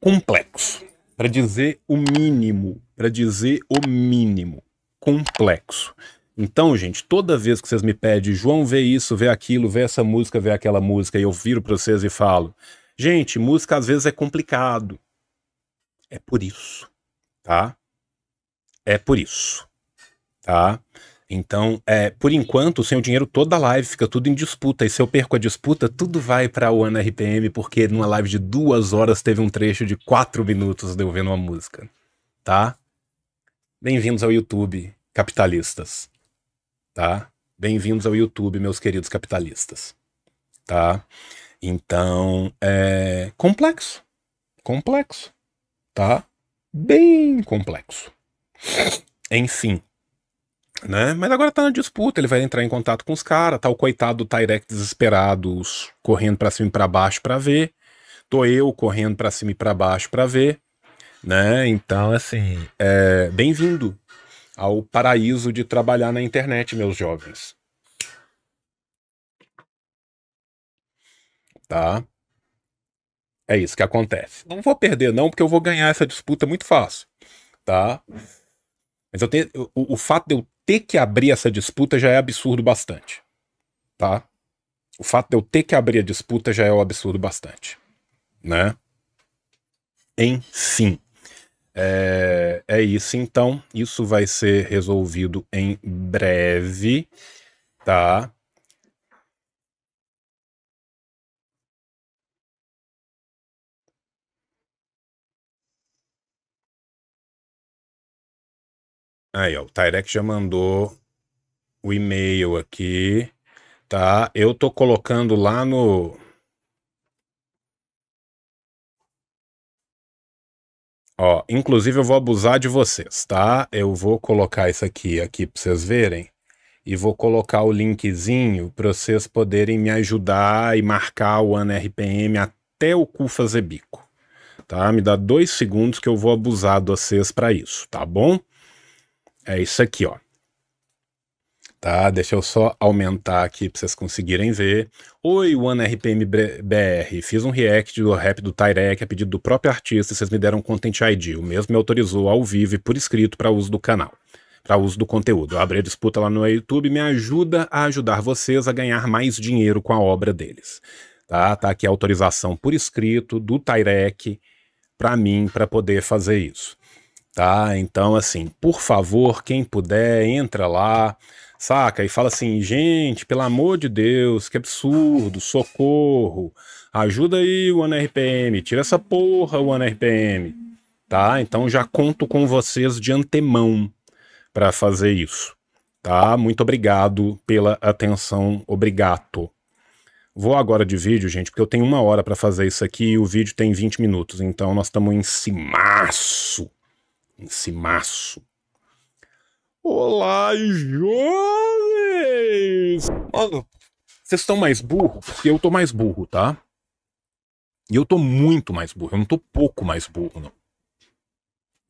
complexo, para dizer o mínimo, para dizer o mínimo, complexo. Então, gente, toda vez que vocês me pedem, João, vê isso, vê aquilo, vê essa música, vê aquela música, e eu viro para vocês e falo, gente, música às vezes é complicado. É por isso, tá? É por isso, tá? Então, é, por enquanto, sem o dinheiro toda a live fica tudo em disputa. E se eu perco a disputa, tudo vai pra One R P M, porque numa live de duas horas teve um trecho de quatro minutos de eu vendo uma música, tá? Bem-vindos ao YouTube, capitalistas, tá? Bem-vindos ao YouTube, meus queridos capitalistas, tá? Então, é complexo, complexo, tá? Bem complexo. Enfim, né? Mas agora tá na disputa, ele vai entrar em contato com os caras, tá o coitado do Tyrek desesperado, correndo pra cima e pra baixo pra ver, tô eu correndo pra cima e pra baixo pra ver, né? Então, assim, é, bem-vindo ao paraíso de trabalhar na internet, meus jovens. Tá? É isso que acontece. Não vou perder não, porque eu vou ganhar essa disputa muito fácil, tá? Mas eu te, o, o fato de eu ter que abrir essa disputa já é absurdo bastante, tá? O fato de eu ter que abrir a disputa já é um absurdo bastante, né? Enfim, é, é isso então, isso vai ser resolvido em breve, tá? Aí, ó, o Tyrek já mandou o e-mail aqui, tá? Eu tô colocando lá no... Ó, inclusive eu vou abusar de vocês, tá? Eu vou colocar isso aqui, aqui pra vocês verem. E vou colocar o linkzinho pra vocês poderem me ajudar e marcar o One R P M até o cu fazer bico, tá? Me dá dois segundos que eu vou abusar de vocês pra isso, tá bom? É isso aqui, ó. Tá, deixa eu só aumentar aqui pra vocês conseguirem ver. Oi, One R P M B R. Fiz um react do rap do Tyrek a pedido do próprio artista e vocês me deram um Content I D. O mesmo me autorizou ao vivo e por escrito para uso do canal, para uso do conteúdo. Eu abri a disputa lá no YouTube, me ajuda a ajudar vocês a ganhar mais dinheiro com a obra deles. Tá, tá aqui a autorização por escrito do Tyrek para mim, para poder fazer isso. Tá, então assim, por favor, quem puder, entra lá, saca? E fala assim, gente, pelo amor de Deus, que absurdo, socorro, ajuda aí o One R P M, tira essa porra o One R P M, tá? Então já conto com vocês de antemão para fazer isso, tá? Muito obrigado pela atenção, obrigado. Vou agora de vídeo, gente, porque eu tenho uma hora para fazer isso aqui e o vídeo tem vinte minutos, então nós estamos em cimaço. Esse maço. Olá, jovens! Mano, vocês estão mais burros? Porque eu tô mais burro, tá? E eu tô muito mais burro. Eu não tô pouco mais burro, não.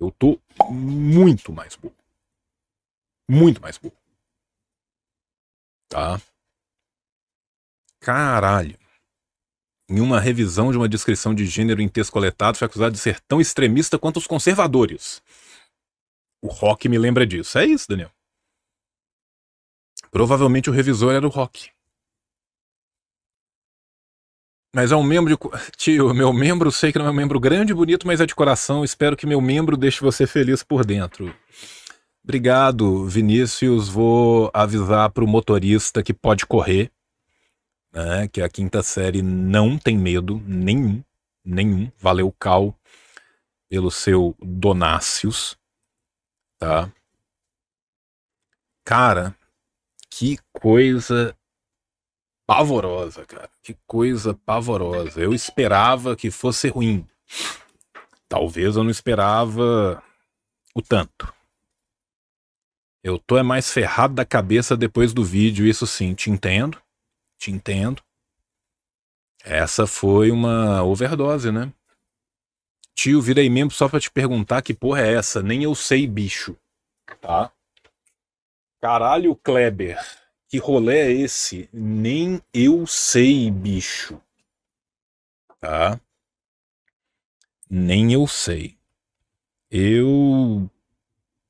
Eu tô muito mais burro. Muito mais burro. Tá? Caralho. Em uma revisão de uma descrição de gênero em texto coletado, foi acusado de ser tão extremista quanto os conservadores. O Rock me lembra disso. É isso, Daniel. Provavelmente o revisor era o Rock. Mas é um membro de... Tio, meu membro, sei que não é um membro grande e bonito, mas é de coração. Espero que meu membro deixe você feliz por dentro. Obrigado, Vinícius. Vou avisar para o motorista que pode correr. É, que a quinta série não tem medo nenhum, nenhum. Valeu, Cal, pelo seu Donácios, tá? Cara, que coisa pavorosa, cara. Que coisa pavorosa. Eu esperava que fosse ruim. Talvez eu não esperava o tanto. Eu tô é mais ferrado da cabeça depois do vídeo, isso sim, te entendo. Te entendo. Essa foi uma overdose, né? Tio, virei membro só pra te perguntar que porra é essa. Nem eu sei, bicho. Tá? Caralho, Kleber. Que rolê é esse? Nem eu sei, bicho. Tá? Nem eu sei. Eu...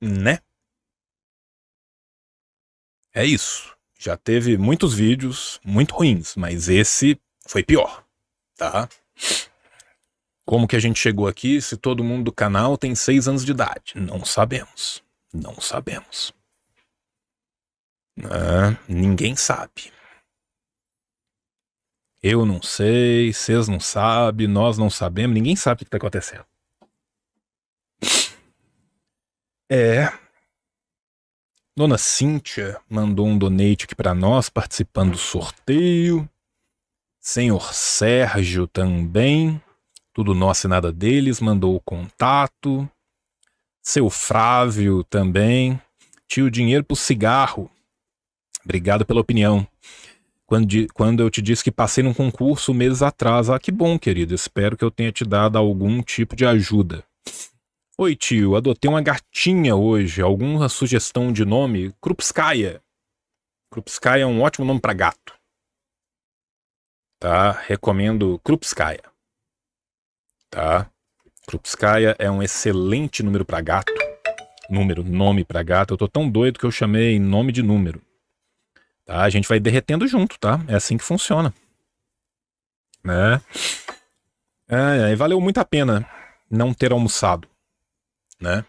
Né? É isso. Já teve muitos vídeos muito ruins, mas esse foi pior, tá? Como que a gente chegou aqui se todo mundo do canal tem seis anos de idade? Não sabemos. Não sabemos. Ah, ninguém sabe. Eu não sei, vocês não sabem, nós não sabemos, ninguém sabe o que está acontecendo. É... Dona Cíntia mandou um donate aqui para nós, participando do sorteio. Senhor Sérgio também. Tudo nosso e nada deles. Mandou o contato. Seu Frávio também. Tio, dinheiro pro cigarro. Obrigado pela opinião. Quando, de, quando eu te disse que passei num concurso meses atrás. Ah, que bom, querido. Espero que eu tenha te dado algum tipo de ajuda. Oi, tio, adotei uma gatinha hoje. Alguma sugestão de nome? Krupskaia. Krupskaia é um ótimo nome para gato. Tá? Recomendo Krupskaia. Tá? Krupskaia é um excelente número para gato. Número, nome para gato. Eu tô tão doido que eu chamei nome de número. Tá? A gente vai derretendo junto, tá? É assim que funciona. Né? É, valeu muito a pena não ter almoçado. Né?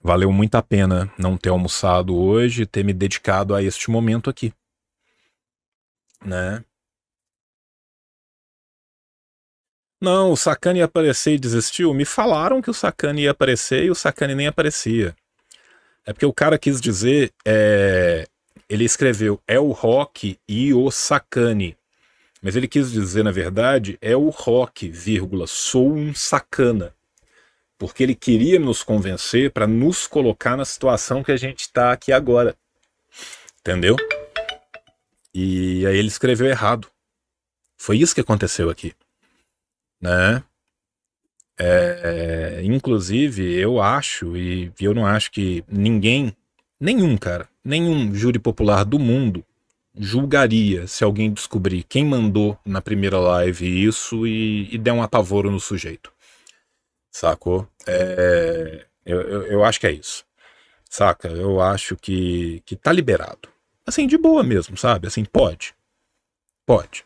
Valeu muito a pena não ter almoçado hoje e ter me dedicado a este momento aqui, né? Não, o Sakane ia aparecer e desistiu. Me falaram que o Sakane ia aparecer e o Sakane nem aparecia. É porque o cara quis dizer, é... ele escreveu é o rock e o Sakane, mas ele quis dizer na verdade é o rock, vírgula, sou um sacana. Porque ele queria nos convencer para nos colocar na situação que a gente está aqui agora. Entendeu? E aí ele escreveu errado. Foi isso que aconteceu aqui. Né? É, é, inclusive, eu acho, e eu não acho que ninguém, nenhum cara, nenhum júri popular do mundo julgaria se alguém descobrir quem mandou na primeira live isso e, e der um apavoro no sujeito. Sacou? É, eu, eu, eu acho que é isso. Saca? Eu acho que, que tá liberado. Assim, de boa mesmo, sabe? Assim, pode. Pode.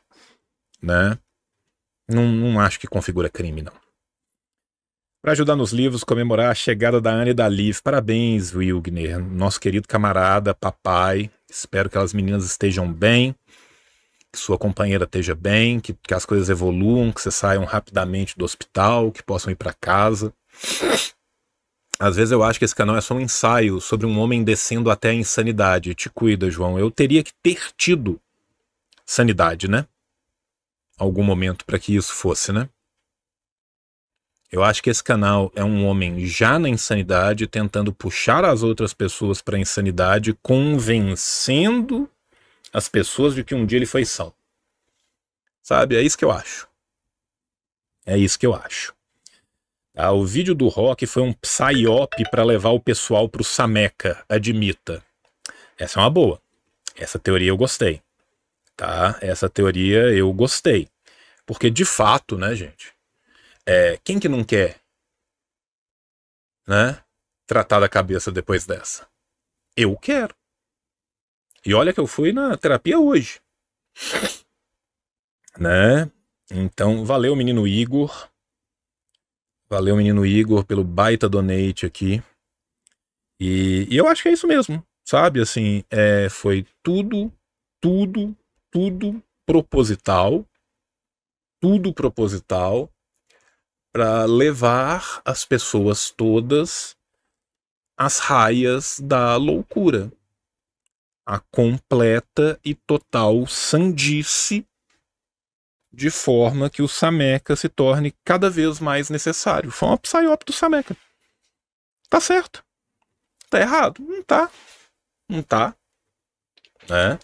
Né? Não, não acho que configura crime, não. Pra ajudar nos livros, comemorar a chegada da Ana e da Liv. Parabéns, Wilgner. Nosso querido camarada, papai. Espero que as meninas estejam bem. Que sua companheira esteja bem, que, que as coisas evoluam, que vocês saiam rapidamente do hospital, que possam ir para casa. Às vezes eu acho que esse canal é só um ensaio sobre um homem descendo até a insanidade. Te cuida, João. Eu teria que ter tido sanidade, né? Algum momento para que isso fosse, né? Eu acho que esse canal é um homem já na insanidade, tentando puxar as outras pessoas para a insanidade, convencendo as pessoas de que um dia ele foi são. Sabe? É isso que eu acho. É isso que eu acho. Ah, o vídeo do rock foi um psyop para levar o pessoal pro Sameca, admita. Essa é uma boa. Essa teoria eu gostei. Tá? Essa teoria eu gostei. Porque de fato, né, gente? É, quem que não quer, né, tratar da cabeça depois dessa? Eu quero. E olha que eu fui na terapia hoje. Né? Então, valeu, menino Igor. Valeu, menino Igor, pelo baita donate aqui. E, e eu acho que é isso mesmo, sabe? Assim, é, foi tudo, tudo, tudo proposital. Tudo proposital para levar as pessoas todas as raias da loucura, a completa e total sandice, de forma que o Sameca se torne cada vez mais necessário. Foi uma psyop do Sameca. Tá certo? Tá errado? Não tá. Não tá. Né?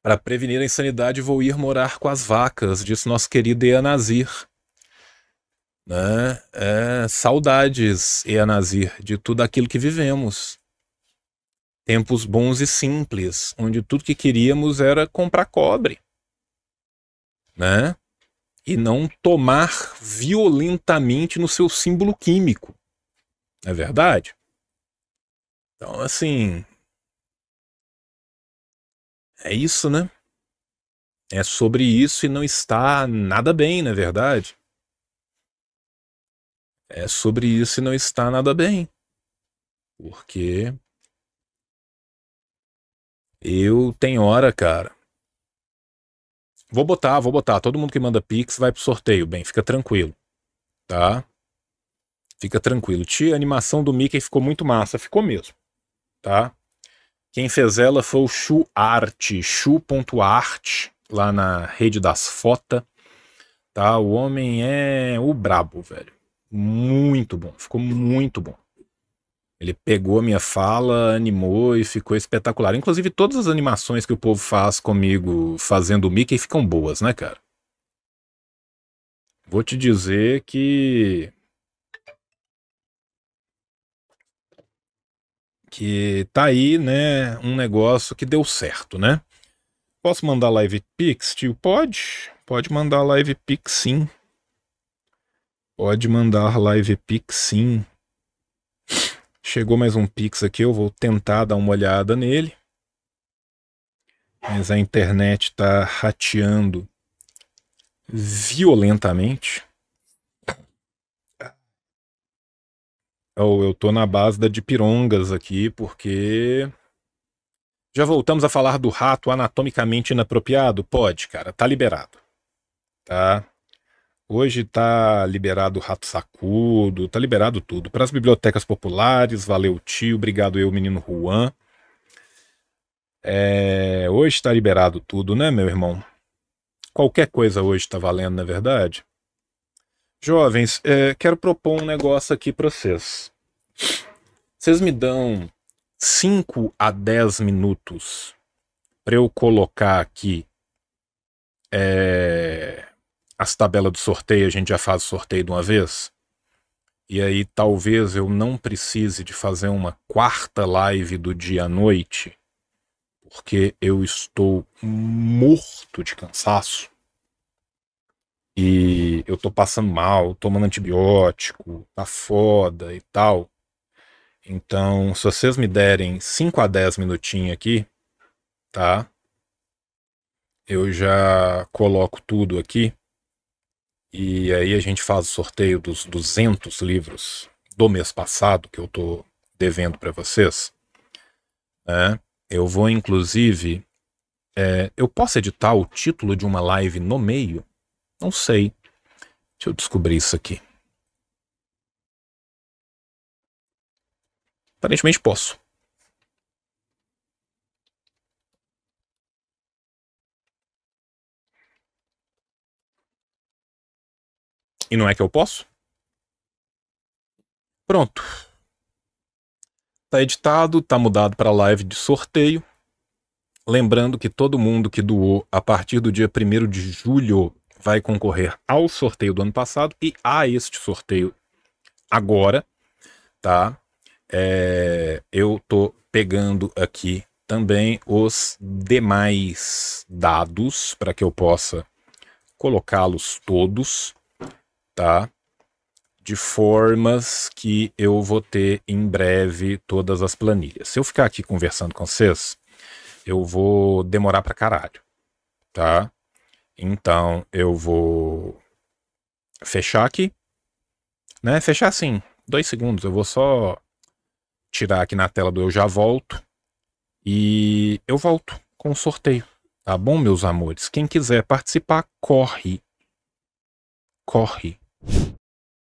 Para prevenir a insanidade, vou ir morar com as vacas, disse nosso querido Ianazir. Né? É, saudades, Ianazir, de tudo aquilo que vivemos. Tempos bons e simples, onde tudo que queríamos era comprar cobre, né? E não tomar violentamente no seu símbolo químico. Não é verdade? Então, assim, é isso, né? É sobre isso e não está nada bem, não é verdade? É sobre isso e não está nada bem. Porque eu tenho hora, cara. Vou botar, vou botar. Todo mundo que manda Pix vai pro sorteio, bem. Fica tranquilo, tá? Fica tranquilo. Tia, a animação do Mickey ficou muito massa. Ficou mesmo, tá? Quem fez ela foi o Chu Arte. Chu.art, lá na rede das fotos, tá? O homem é o brabo, velho. Muito bom. Ficou muito bom. Ele pegou a minha fala, animou e ficou espetacular. Inclusive, todas as animações que o povo faz comigo fazendo o Mickey ficam boas, né, cara? Vou te dizer que... que tá aí, né, um negócio que deu certo, né? Posso mandar live Pix, tio? Pode? Pode mandar live Pix, sim. Pode mandar live Pix, sim. Chegou mais um Pix aqui, eu vou tentar dar uma olhada nele. Mas a internet tá rateando violentamente. Oh, eu tô na base da dipirongas aqui, porque... Já voltamos a falar do rato anatomicamente inapropriado? Pode, cara, tá liberado. Tá? Hoje tá liberado o rato sacudo, tá liberado tudo. Para as bibliotecas populares, valeu tio, obrigado eu, menino Juan. É, hoje tá liberado tudo, né, meu irmão? Qualquer coisa hoje tá valendo, na verdade. Jovens, é, quero propor um negócio aqui para vocês. Vocês me dão cinco a dez minutos para eu colocar aqui... É... as tabelas do sorteio, a gente já faz o sorteio de uma vez. E aí talvez eu não precise de fazer uma quarta live do dia à noite, porque eu estou morto de cansaço. E eu tô passando mal, tomando antibiótico, tá foda e tal. Então, se vocês me derem cinco a dez minutinhos aqui, tá? Eu já coloco tudo aqui. E aí a gente faz o sorteio dos duzentos livros do mês passado que eu tô devendo para vocês. É, eu vou, inclusive... É, eu posso editar o título de uma live no meio? Não sei. Deixa eu descobrir isso aqui. Aparentemente posso. E não é que eu posso? Pronto. Tá editado, tá mudado para live de sorteio. Lembrando que todo mundo que doou a partir do dia primeiro de julho vai concorrer ao sorteio do ano passado e a este sorteio agora, tá? É, eu tô pegando aqui também os demais dados para que eu possa colocá-los todos. Tá? De formas que eu vou ter em breve todas as planilhas. Se eu ficar aqui conversando com vocês, eu vou demorar pra caralho, tá? Então eu vou fechar aqui, né? Fechar assim, dois segundos. Eu vou só tirar aqui na tela do eu já volto e eu volto com o sorteio, tá bom, meus amores? Quem quiser participar, corre, corre.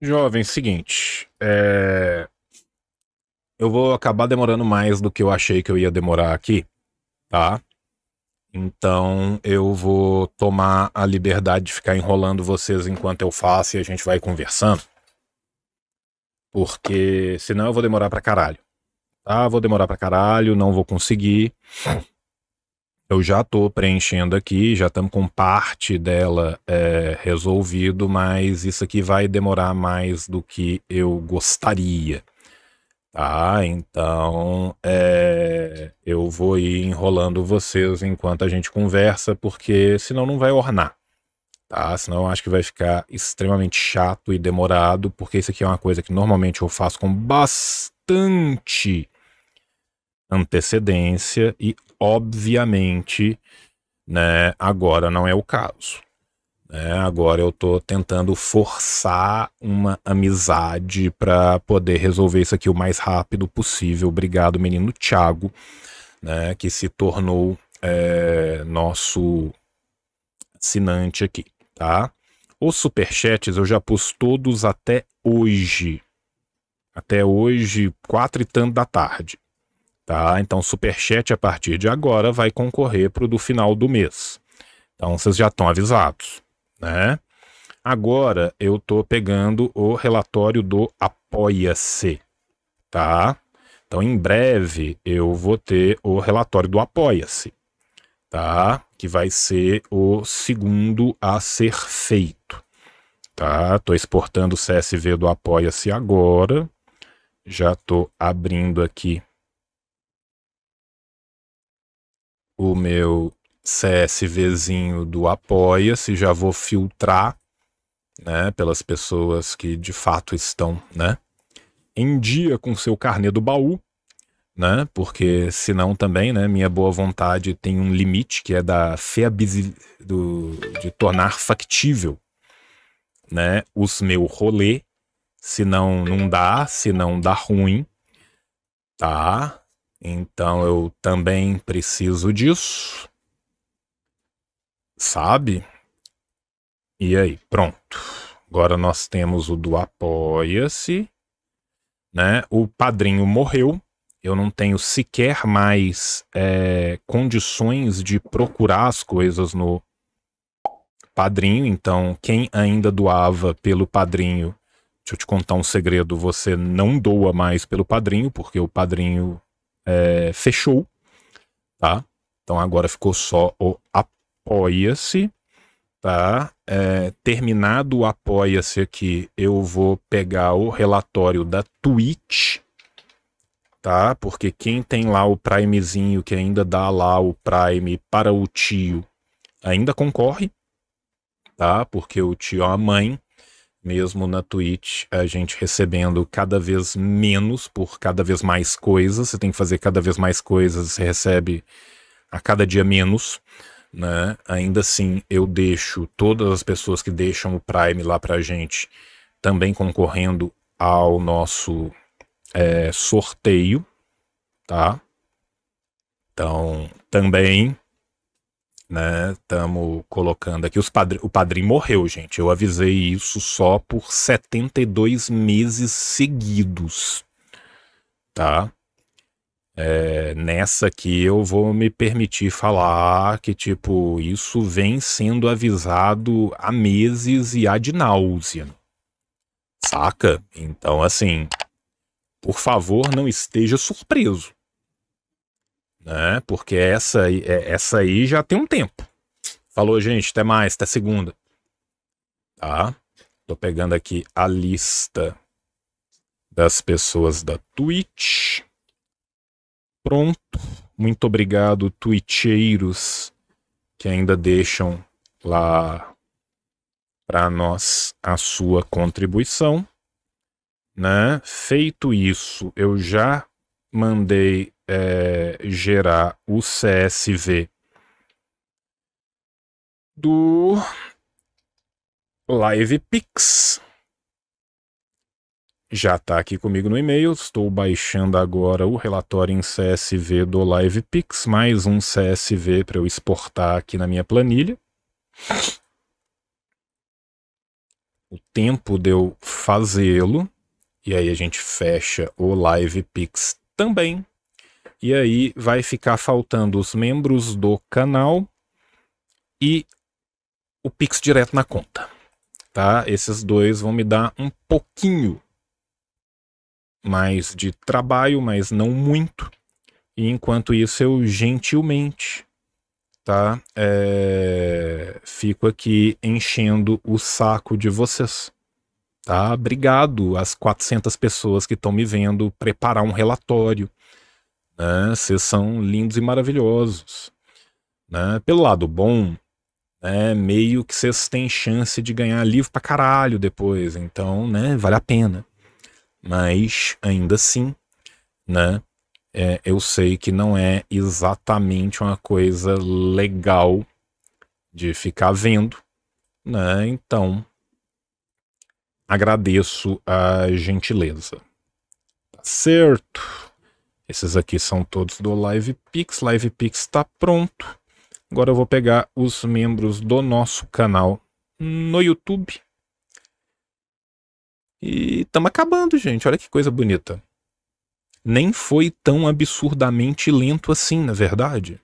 Jovem, seguinte, é... eu vou acabar demorando mais do que eu achei que eu ia demorar aqui, tá? Então eu vou tomar a liberdade de ficar enrolando vocês enquanto eu faço e a gente vai conversando, porque senão eu vou demorar pra caralho, tá? Vou demorar pra caralho, não vou conseguir. Eu já tô preenchendo aqui, já estamos com parte dela é, resolvido, mas isso aqui vai demorar mais do que eu gostaria. Tá, então é, eu vou ir enrolando vocês enquanto a gente conversa, porque senão não vai ornar, tá? Senão eu acho que vai ficar extremamente chato e demorado, porque isso aqui é uma coisa que normalmente eu faço com bastante antecedência e obviamente, né, agora não é o caso. É, agora eu tô tentando forçar uma amizade para poder resolver isso aqui o mais rápido possível. Obrigado, menino Thiago, né, que se tornou é, nosso assinante aqui, tá? Os superchats eu já pus todos até hoje. Até hoje, quatro e tanto da tarde, tá? Então superchat a partir de agora vai concorrer pro do final do mês. Então vocês já estão avisados, né? Agora eu tô pegando o relatório do Apoia-se, tá? Então em breve eu vou ter o relatório do Apoia-se, tá? Que vai ser o segundo a ser feito, tá? Tô exportando o C S V do Apoia-se agora. Já tô abrindo aqui o meu CSVzinho do Apoia-se, já vou filtrar, né, pelas pessoas que de fato estão, né, em dia com seu carnê do baú, né, porque senão também, né, minha boa vontade tem um limite que é da feabilidade de tornar factível, né, os meu rolê, senão não dá, senão dá ruim, tá? Então eu também preciso disso. Sabe? E aí, pronto. Agora nós temos o do Apoia-se, né? O padrinho morreu. Eu não tenho sequer mais é, condições de procurar as coisas no padrinho. Então, quem ainda doava pelo padrinho, deixa eu te contar um segredo, você não doa mais pelo padrinho, porque o padrinho é, fechou, tá? Então agora ficou só o Apoia-se. Apoia-se, tá? É, terminado o Apoia-se aqui, eu vou pegar o relatório da Twitch, tá? Porque quem tem lá o Primezinho, que ainda dá lá o Prime para o tio, ainda concorre, tá? Porque o tio é a mãe, mesmo na Twitch, a gente recebendo cada vez menos por cada vez mais coisas, você tem que fazer cada vez mais coisas, você recebe a cada dia menos, né? Ainda assim eu deixo todas as pessoas que deixam o Prime lá pra gente também concorrendo ao nosso é, sorteio, tá? Então também, né, tamo colocando aqui os padr- o padrinho morreu, gente, eu avisei isso só por setenta e dois meses seguidos, tá? É, nessa aqui eu vou me permitir falar que, tipo, isso vem sendo avisado há meses e ad náusea, saca? Então, assim, por favor, não esteja surpreso, né? Porque essa, essa aí já tem um tempo. Falou, gente, até mais, até segunda. Tá? Tô pegando aqui a lista das pessoas da Twitch. Pronto, muito obrigado, twitcheiros, que ainda deixam lá para nós a sua contribuição, né? Feito isso, eu já mandei é, gerar o C S V do LivePix. Já está aqui comigo no e-mail, estou baixando agora o relatório em C S V do LivePix, mais um C S V para eu exportar aqui na minha planilha. o tempo de eu fazê-lo. E aí a gente fecha o Live Pix também. E aí vai ficar faltando os membros do canal e o Pix direto na conta, tá? Esses dois vão me dar um pouquinho mais de trabalho, mas não muito. E enquanto isso eu gentilmente, tá? É... fico aqui enchendo o saco de vocês. Tá, obrigado às quatrocentas pessoas que estão me vendo preparar um relatório, né? Vocês são lindos e maravilhosos, né? Pelo lado bom, né? Meio que vocês têm chance de ganhar livro pra caralho depois, então, né? Vale a pena. Mas, ainda assim, né? É, eu sei que não é exatamente uma coisa legal de ficar vendo, né? Então... agradeço a gentileza. Tá certo? Esses aqui são todos do Live Pix. Live Pix tá pronto. Agora eu vou pegar os membros do nosso canal no YouTube. E estamos acabando, gente. Olha que coisa bonita. Nem foi tão absurdamente lento assim, na verdade.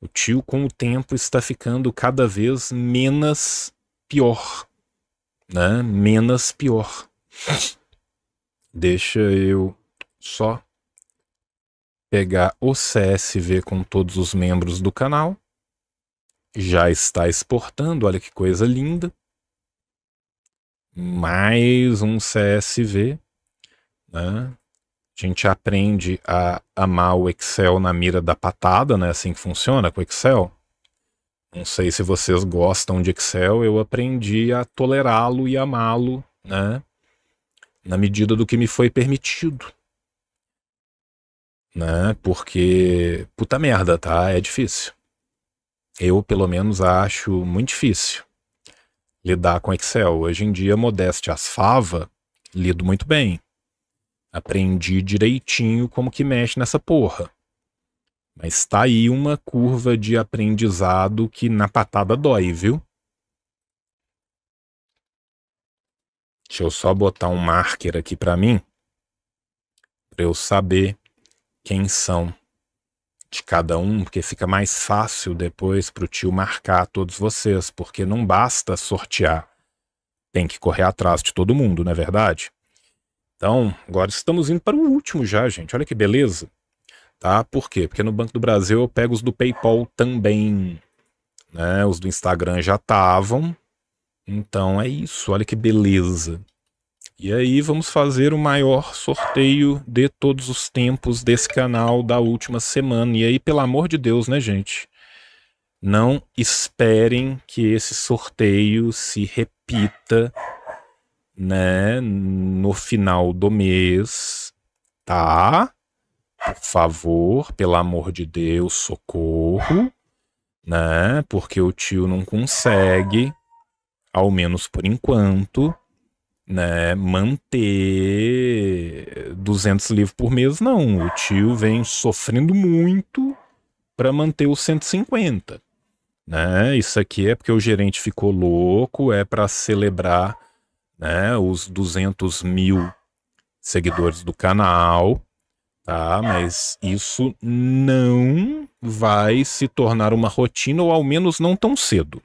O tio com o tempo está ficando cada vez menos pior. Né? Menos pior. Deixa eu só pegar o C S V com todos os membros do canal. Já está exportando, olha que coisa linda. Mais um C S V, né? A gente aprende a amar o Excel na mira da patada, né? Assim que funciona com o Excel. Não sei se vocês gostam de Excel, eu aprendi a tolerá-lo e amá-lo, né? Na medida do que me foi permitido. Né? Porque, puta merda, tá? É difícil. Eu, pelo menos, acho muito difícil lidar com Excel. Hoje em dia, modéstia às favas, lido muito bem. Aprendi direitinho como que mexe nessa porra. Mas tá aí uma curva de aprendizado que na patada dói, viu? Deixa eu só botar um marker aqui pra mim, pra eu saber quem são de cada um, porque fica mais fácil depois pro tio marcar todos vocês, porque não basta sortear, tem que correr atrás de todo mundo, não é verdade? Então, agora estamos indo para o último já, gente, olha que beleza. Tá? Por quê? Porque no Banco do Brasil eu pego os do PayPal também, né? Os do Instagram já estavam. Então é isso, olha que beleza. E aí vamos fazer o maior sorteio de todos os tempos desse canal da última semana. E aí, pelo amor de Deus, né, gente? Não esperem que esse sorteio se repita, né, no final do mês, tá? Por favor, pelo amor de Deus, socorro, né? Porque o tio não consegue, ao menos por enquanto, né? Manter duzentos livros por mês, não. O tio vem sofrendo muito para manter os cento e cinquenta, né? Isso aqui é porque o gerente ficou louco, é para celebrar, né, os duzentos mil seguidores do canal. Tá, mas isso não vai se tornar uma rotina, ou ao menos não tão cedo,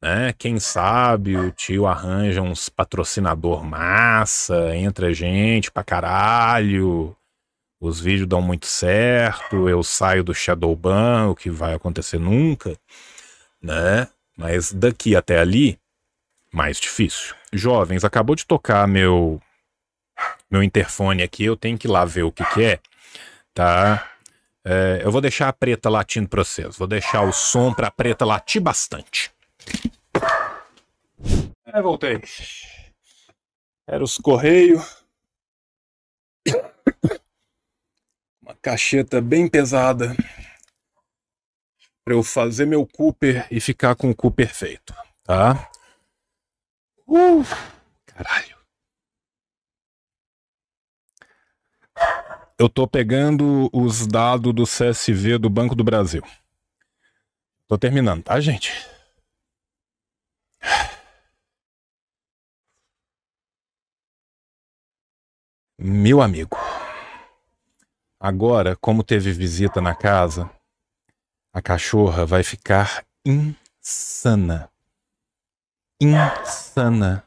né? Quem sabe o tio arranja uns patrocinador massa, entra gente pra caralho, os vídeos dão muito certo, eu saio do Shadowban, o que vai acontecer nunca, né? Mas daqui até ali, mais difícil. Jovens, acabou de tocar meu... meu interfone aqui, eu tenho que ir lá ver o que que é, tá? É, eu vou deixar a preta latindo pra vocês, vou deixar o som pra preta latir bastante. É, voltei. Era os correios. Uma cacheta bem pesada pra eu fazer meu Cooper e ficar com o Cooper feito, tá? Uh, caralho. Eu tô pegando os dados do C S V do Banco do Brasil. Tô terminando, tá, gente? Meu amigo, agora, como teve visita na casa, a cachorra vai ficar insana. Insana.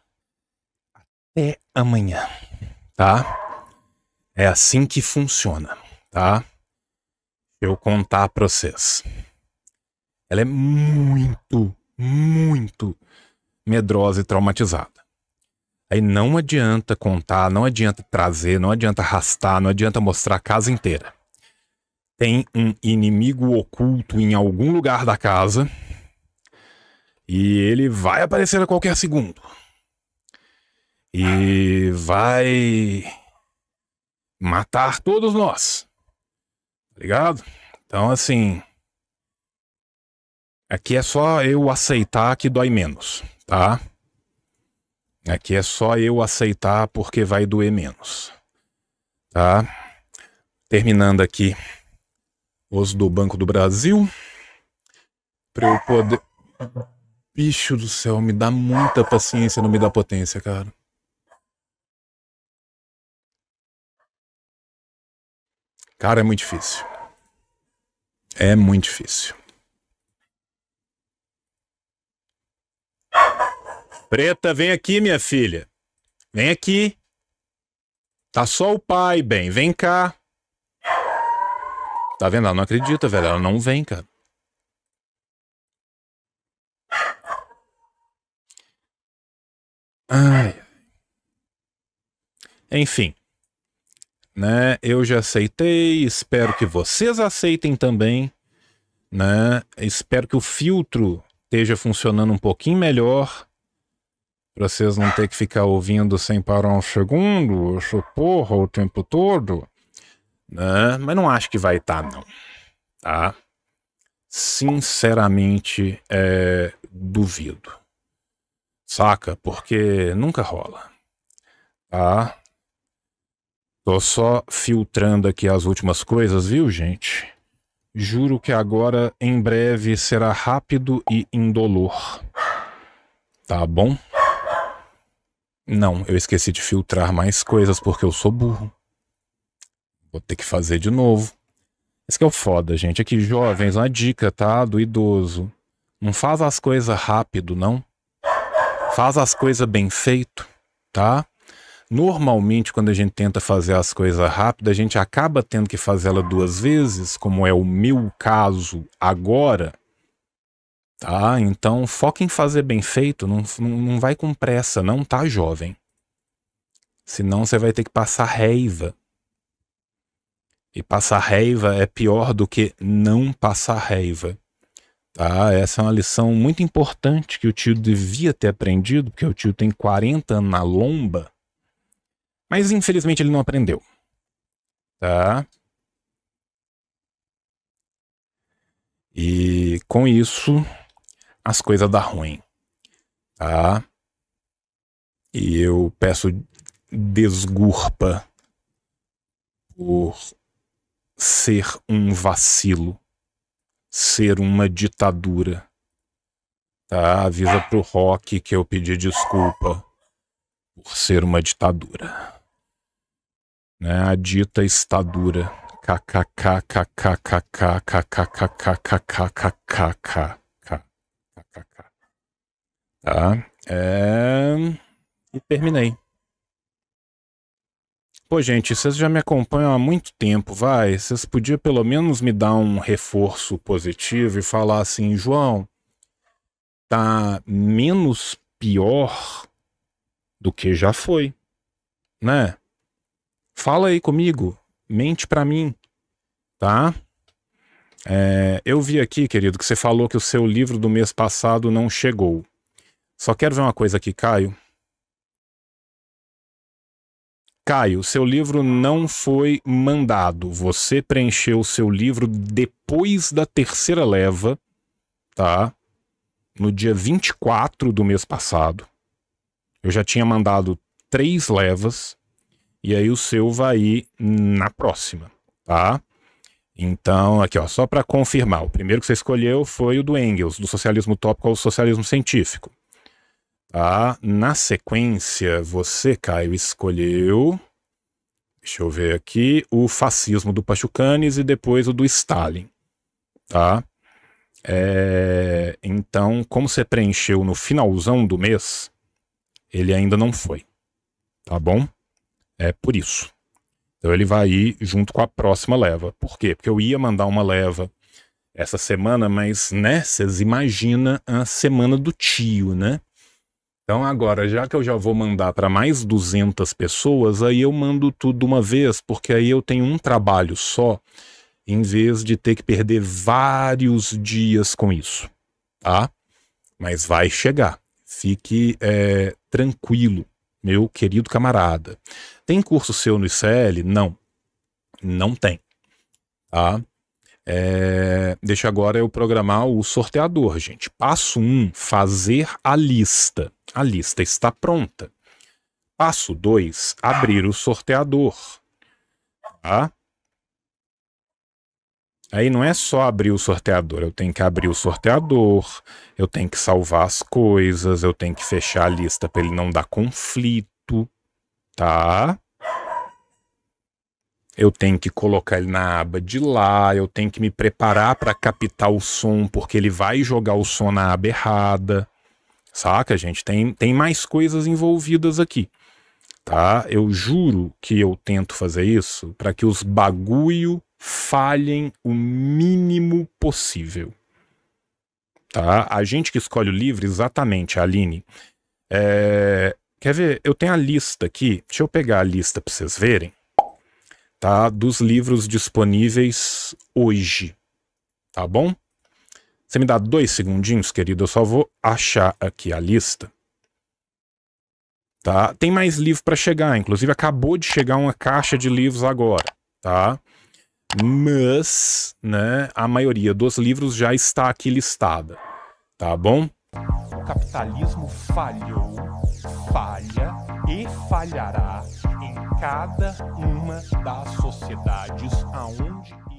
Até amanhã, tá? É assim que funciona, tá? Eu contar pra vocês. Ela é muito, muito medrosa e traumatizada. Aí não adianta contar, não adianta trazer, não adianta arrastar, não adianta mostrar a casa inteira. Tem um inimigo oculto em algum lugar da casa e ele vai aparecer a qualquer segundo. E vai matar todos nós. Tá ligado? Então, assim... Aqui é só eu aceitar que dói menos, tá? Aqui é só eu aceitar porque vai doer menos, tá? Terminando aqui os do Banco do Brasil. Pra eu poder... Bicho do céu, me dá muita paciência, não me dá potência, cara. Cara, é muito difícil. É muito difícil. Preta, vem aqui, minha filha. Vem aqui. Tá só o pai, bem. Vem cá. Tá vendo? Ela não acredita, velho. Ela não vem, cara. Ai. Enfim. Né? Eu já aceitei. Espero que vocês aceitem também. Né? Espero que o filtro esteja funcionando um pouquinho melhor. Pra vocês não ter que ficar ouvindo sem parar um segundo, essa porra o tempo todo, né? Mas não acho que vai estar, não, tá? Sinceramente, é, duvido, saca? Porque nunca rola, tá? Tô só filtrando aqui as últimas coisas, viu, gente? Juro que agora, em breve, será rápido e indolor, tá bom? Não, eu esqueci de filtrar mais coisas porque eu sou burro. Vou ter que fazer de novo. Esse que é o foda, gente. Aqui, jovens, uma dica, tá? Do idoso. Não faz as coisas rápido, não. Faz as coisas bem feito, tá? Normalmente, quando a gente tenta fazer as coisas rápido, a gente acaba tendo que fazer ela duas vezes, como é o meu caso agora. Tá, então foca em fazer bem feito, não, não vai com pressa, não, tá, jovem? Senão você vai ter que passar raiva. E passar raiva é pior do que não passar raiva. Tá, essa é uma lição muito importante que o tio devia ter aprendido, porque o tio tem quarenta anos na lomba. Mas infelizmente ele não aprendeu. Tá? E com isso... as coisas dão ruim, tá? E eu peço desculpa por ser um vacilo, ser uma ditadura, tá? Avisa pro Rock que eu pedi desculpa por ser uma ditadura, né? A dita está dura, kkkkkkkkkkkkkkkkkkkkk. Tá, é... e terminei. Pô, gente, vocês já me acompanham há muito tempo, vai. Vocês podiam pelo menos me dar um reforço positivo e falar assim: João, tá menos pior do que já foi, né? Fala aí comigo, mente pra mim, tá? É, eu vi aqui, querido, que você falou que o seu livro do mês passado não chegou. Só quero ver uma coisa aqui, Caio. Caio, seu livro não foi mandado. Você preencheu o seu livro depois da terceira leva, tá? No dia vinte e quatro do mês passado. Eu já tinha mandado três levas. E aí o seu vai ir na próxima, tá? Então, aqui ó, só para confirmar, o primeiro que você escolheu foi o do Engels, do socialismo utópico ao socialismo científico. Tá? Na sequência, você, Caio, escolheu Deixa eu ver aqui, o fascismo do Pachucanes e depois o do Stalin, tá? É, então, como você preencheu no finalzão do mês, ele ainda não foi, tá bom? É por isso. Então ele vai ir junto com a próxima leva. Por quê? Porque eu ia mandar uma leva essa semana, mas, né, vocês imaginam a semana do tio, né? Então agora, já que eu já vou mandar para mais duzentas pessoas, aí eu mando tudo uma vez, porque aí eu tenho um trabalho só, em vez de ter que perder vários dias com isso, tá? Mas vai chegar, fique é, tranquilo, meu querido camarada. Tem curso seu no I C L? Não, não tem, tá? É, deixa agora eu programar o sorteador, gente. Passo um, fazer a lista. A lista está pronta. Passo dois, abrir o sorteador. Tá? Aí não é só abrir o sorteador. Eu tenho que abrir o sorteador, eu tenho que salvar as coisas, eu tenho que fechar a lista para ele não dar conflito. Tá? Eu tenho que colocar ele na aba de lá, eu tenho que me preparar para captar o som, porque ele vai jogar o som na aba errada. Saca, gente? Tem, tem mais coisas envolvidas aqui, tá? Eu juro que eu tento fazer isso para que os bagulho falhem o mínimo possível, tá? A gente que escolhe o livro, exatamente, Aline. É... Quer ver? Eu tenho a lista aqui. Deixa eu pegar a lista para vocês verem. Tá, dos livros disponíveis hoje, tá bom? Você me dá dois segundinhos, querido, eu só vou achar aqui a lista. Tá, tem mais livro para chegar, inclusive acabou de chegar uma caixa de livros agora, tá? Mas, né, a maioria dos livros já está aqui listada, tá bom? O capitalismo falhou, falha e falhará em cada uma das sociedades aonde...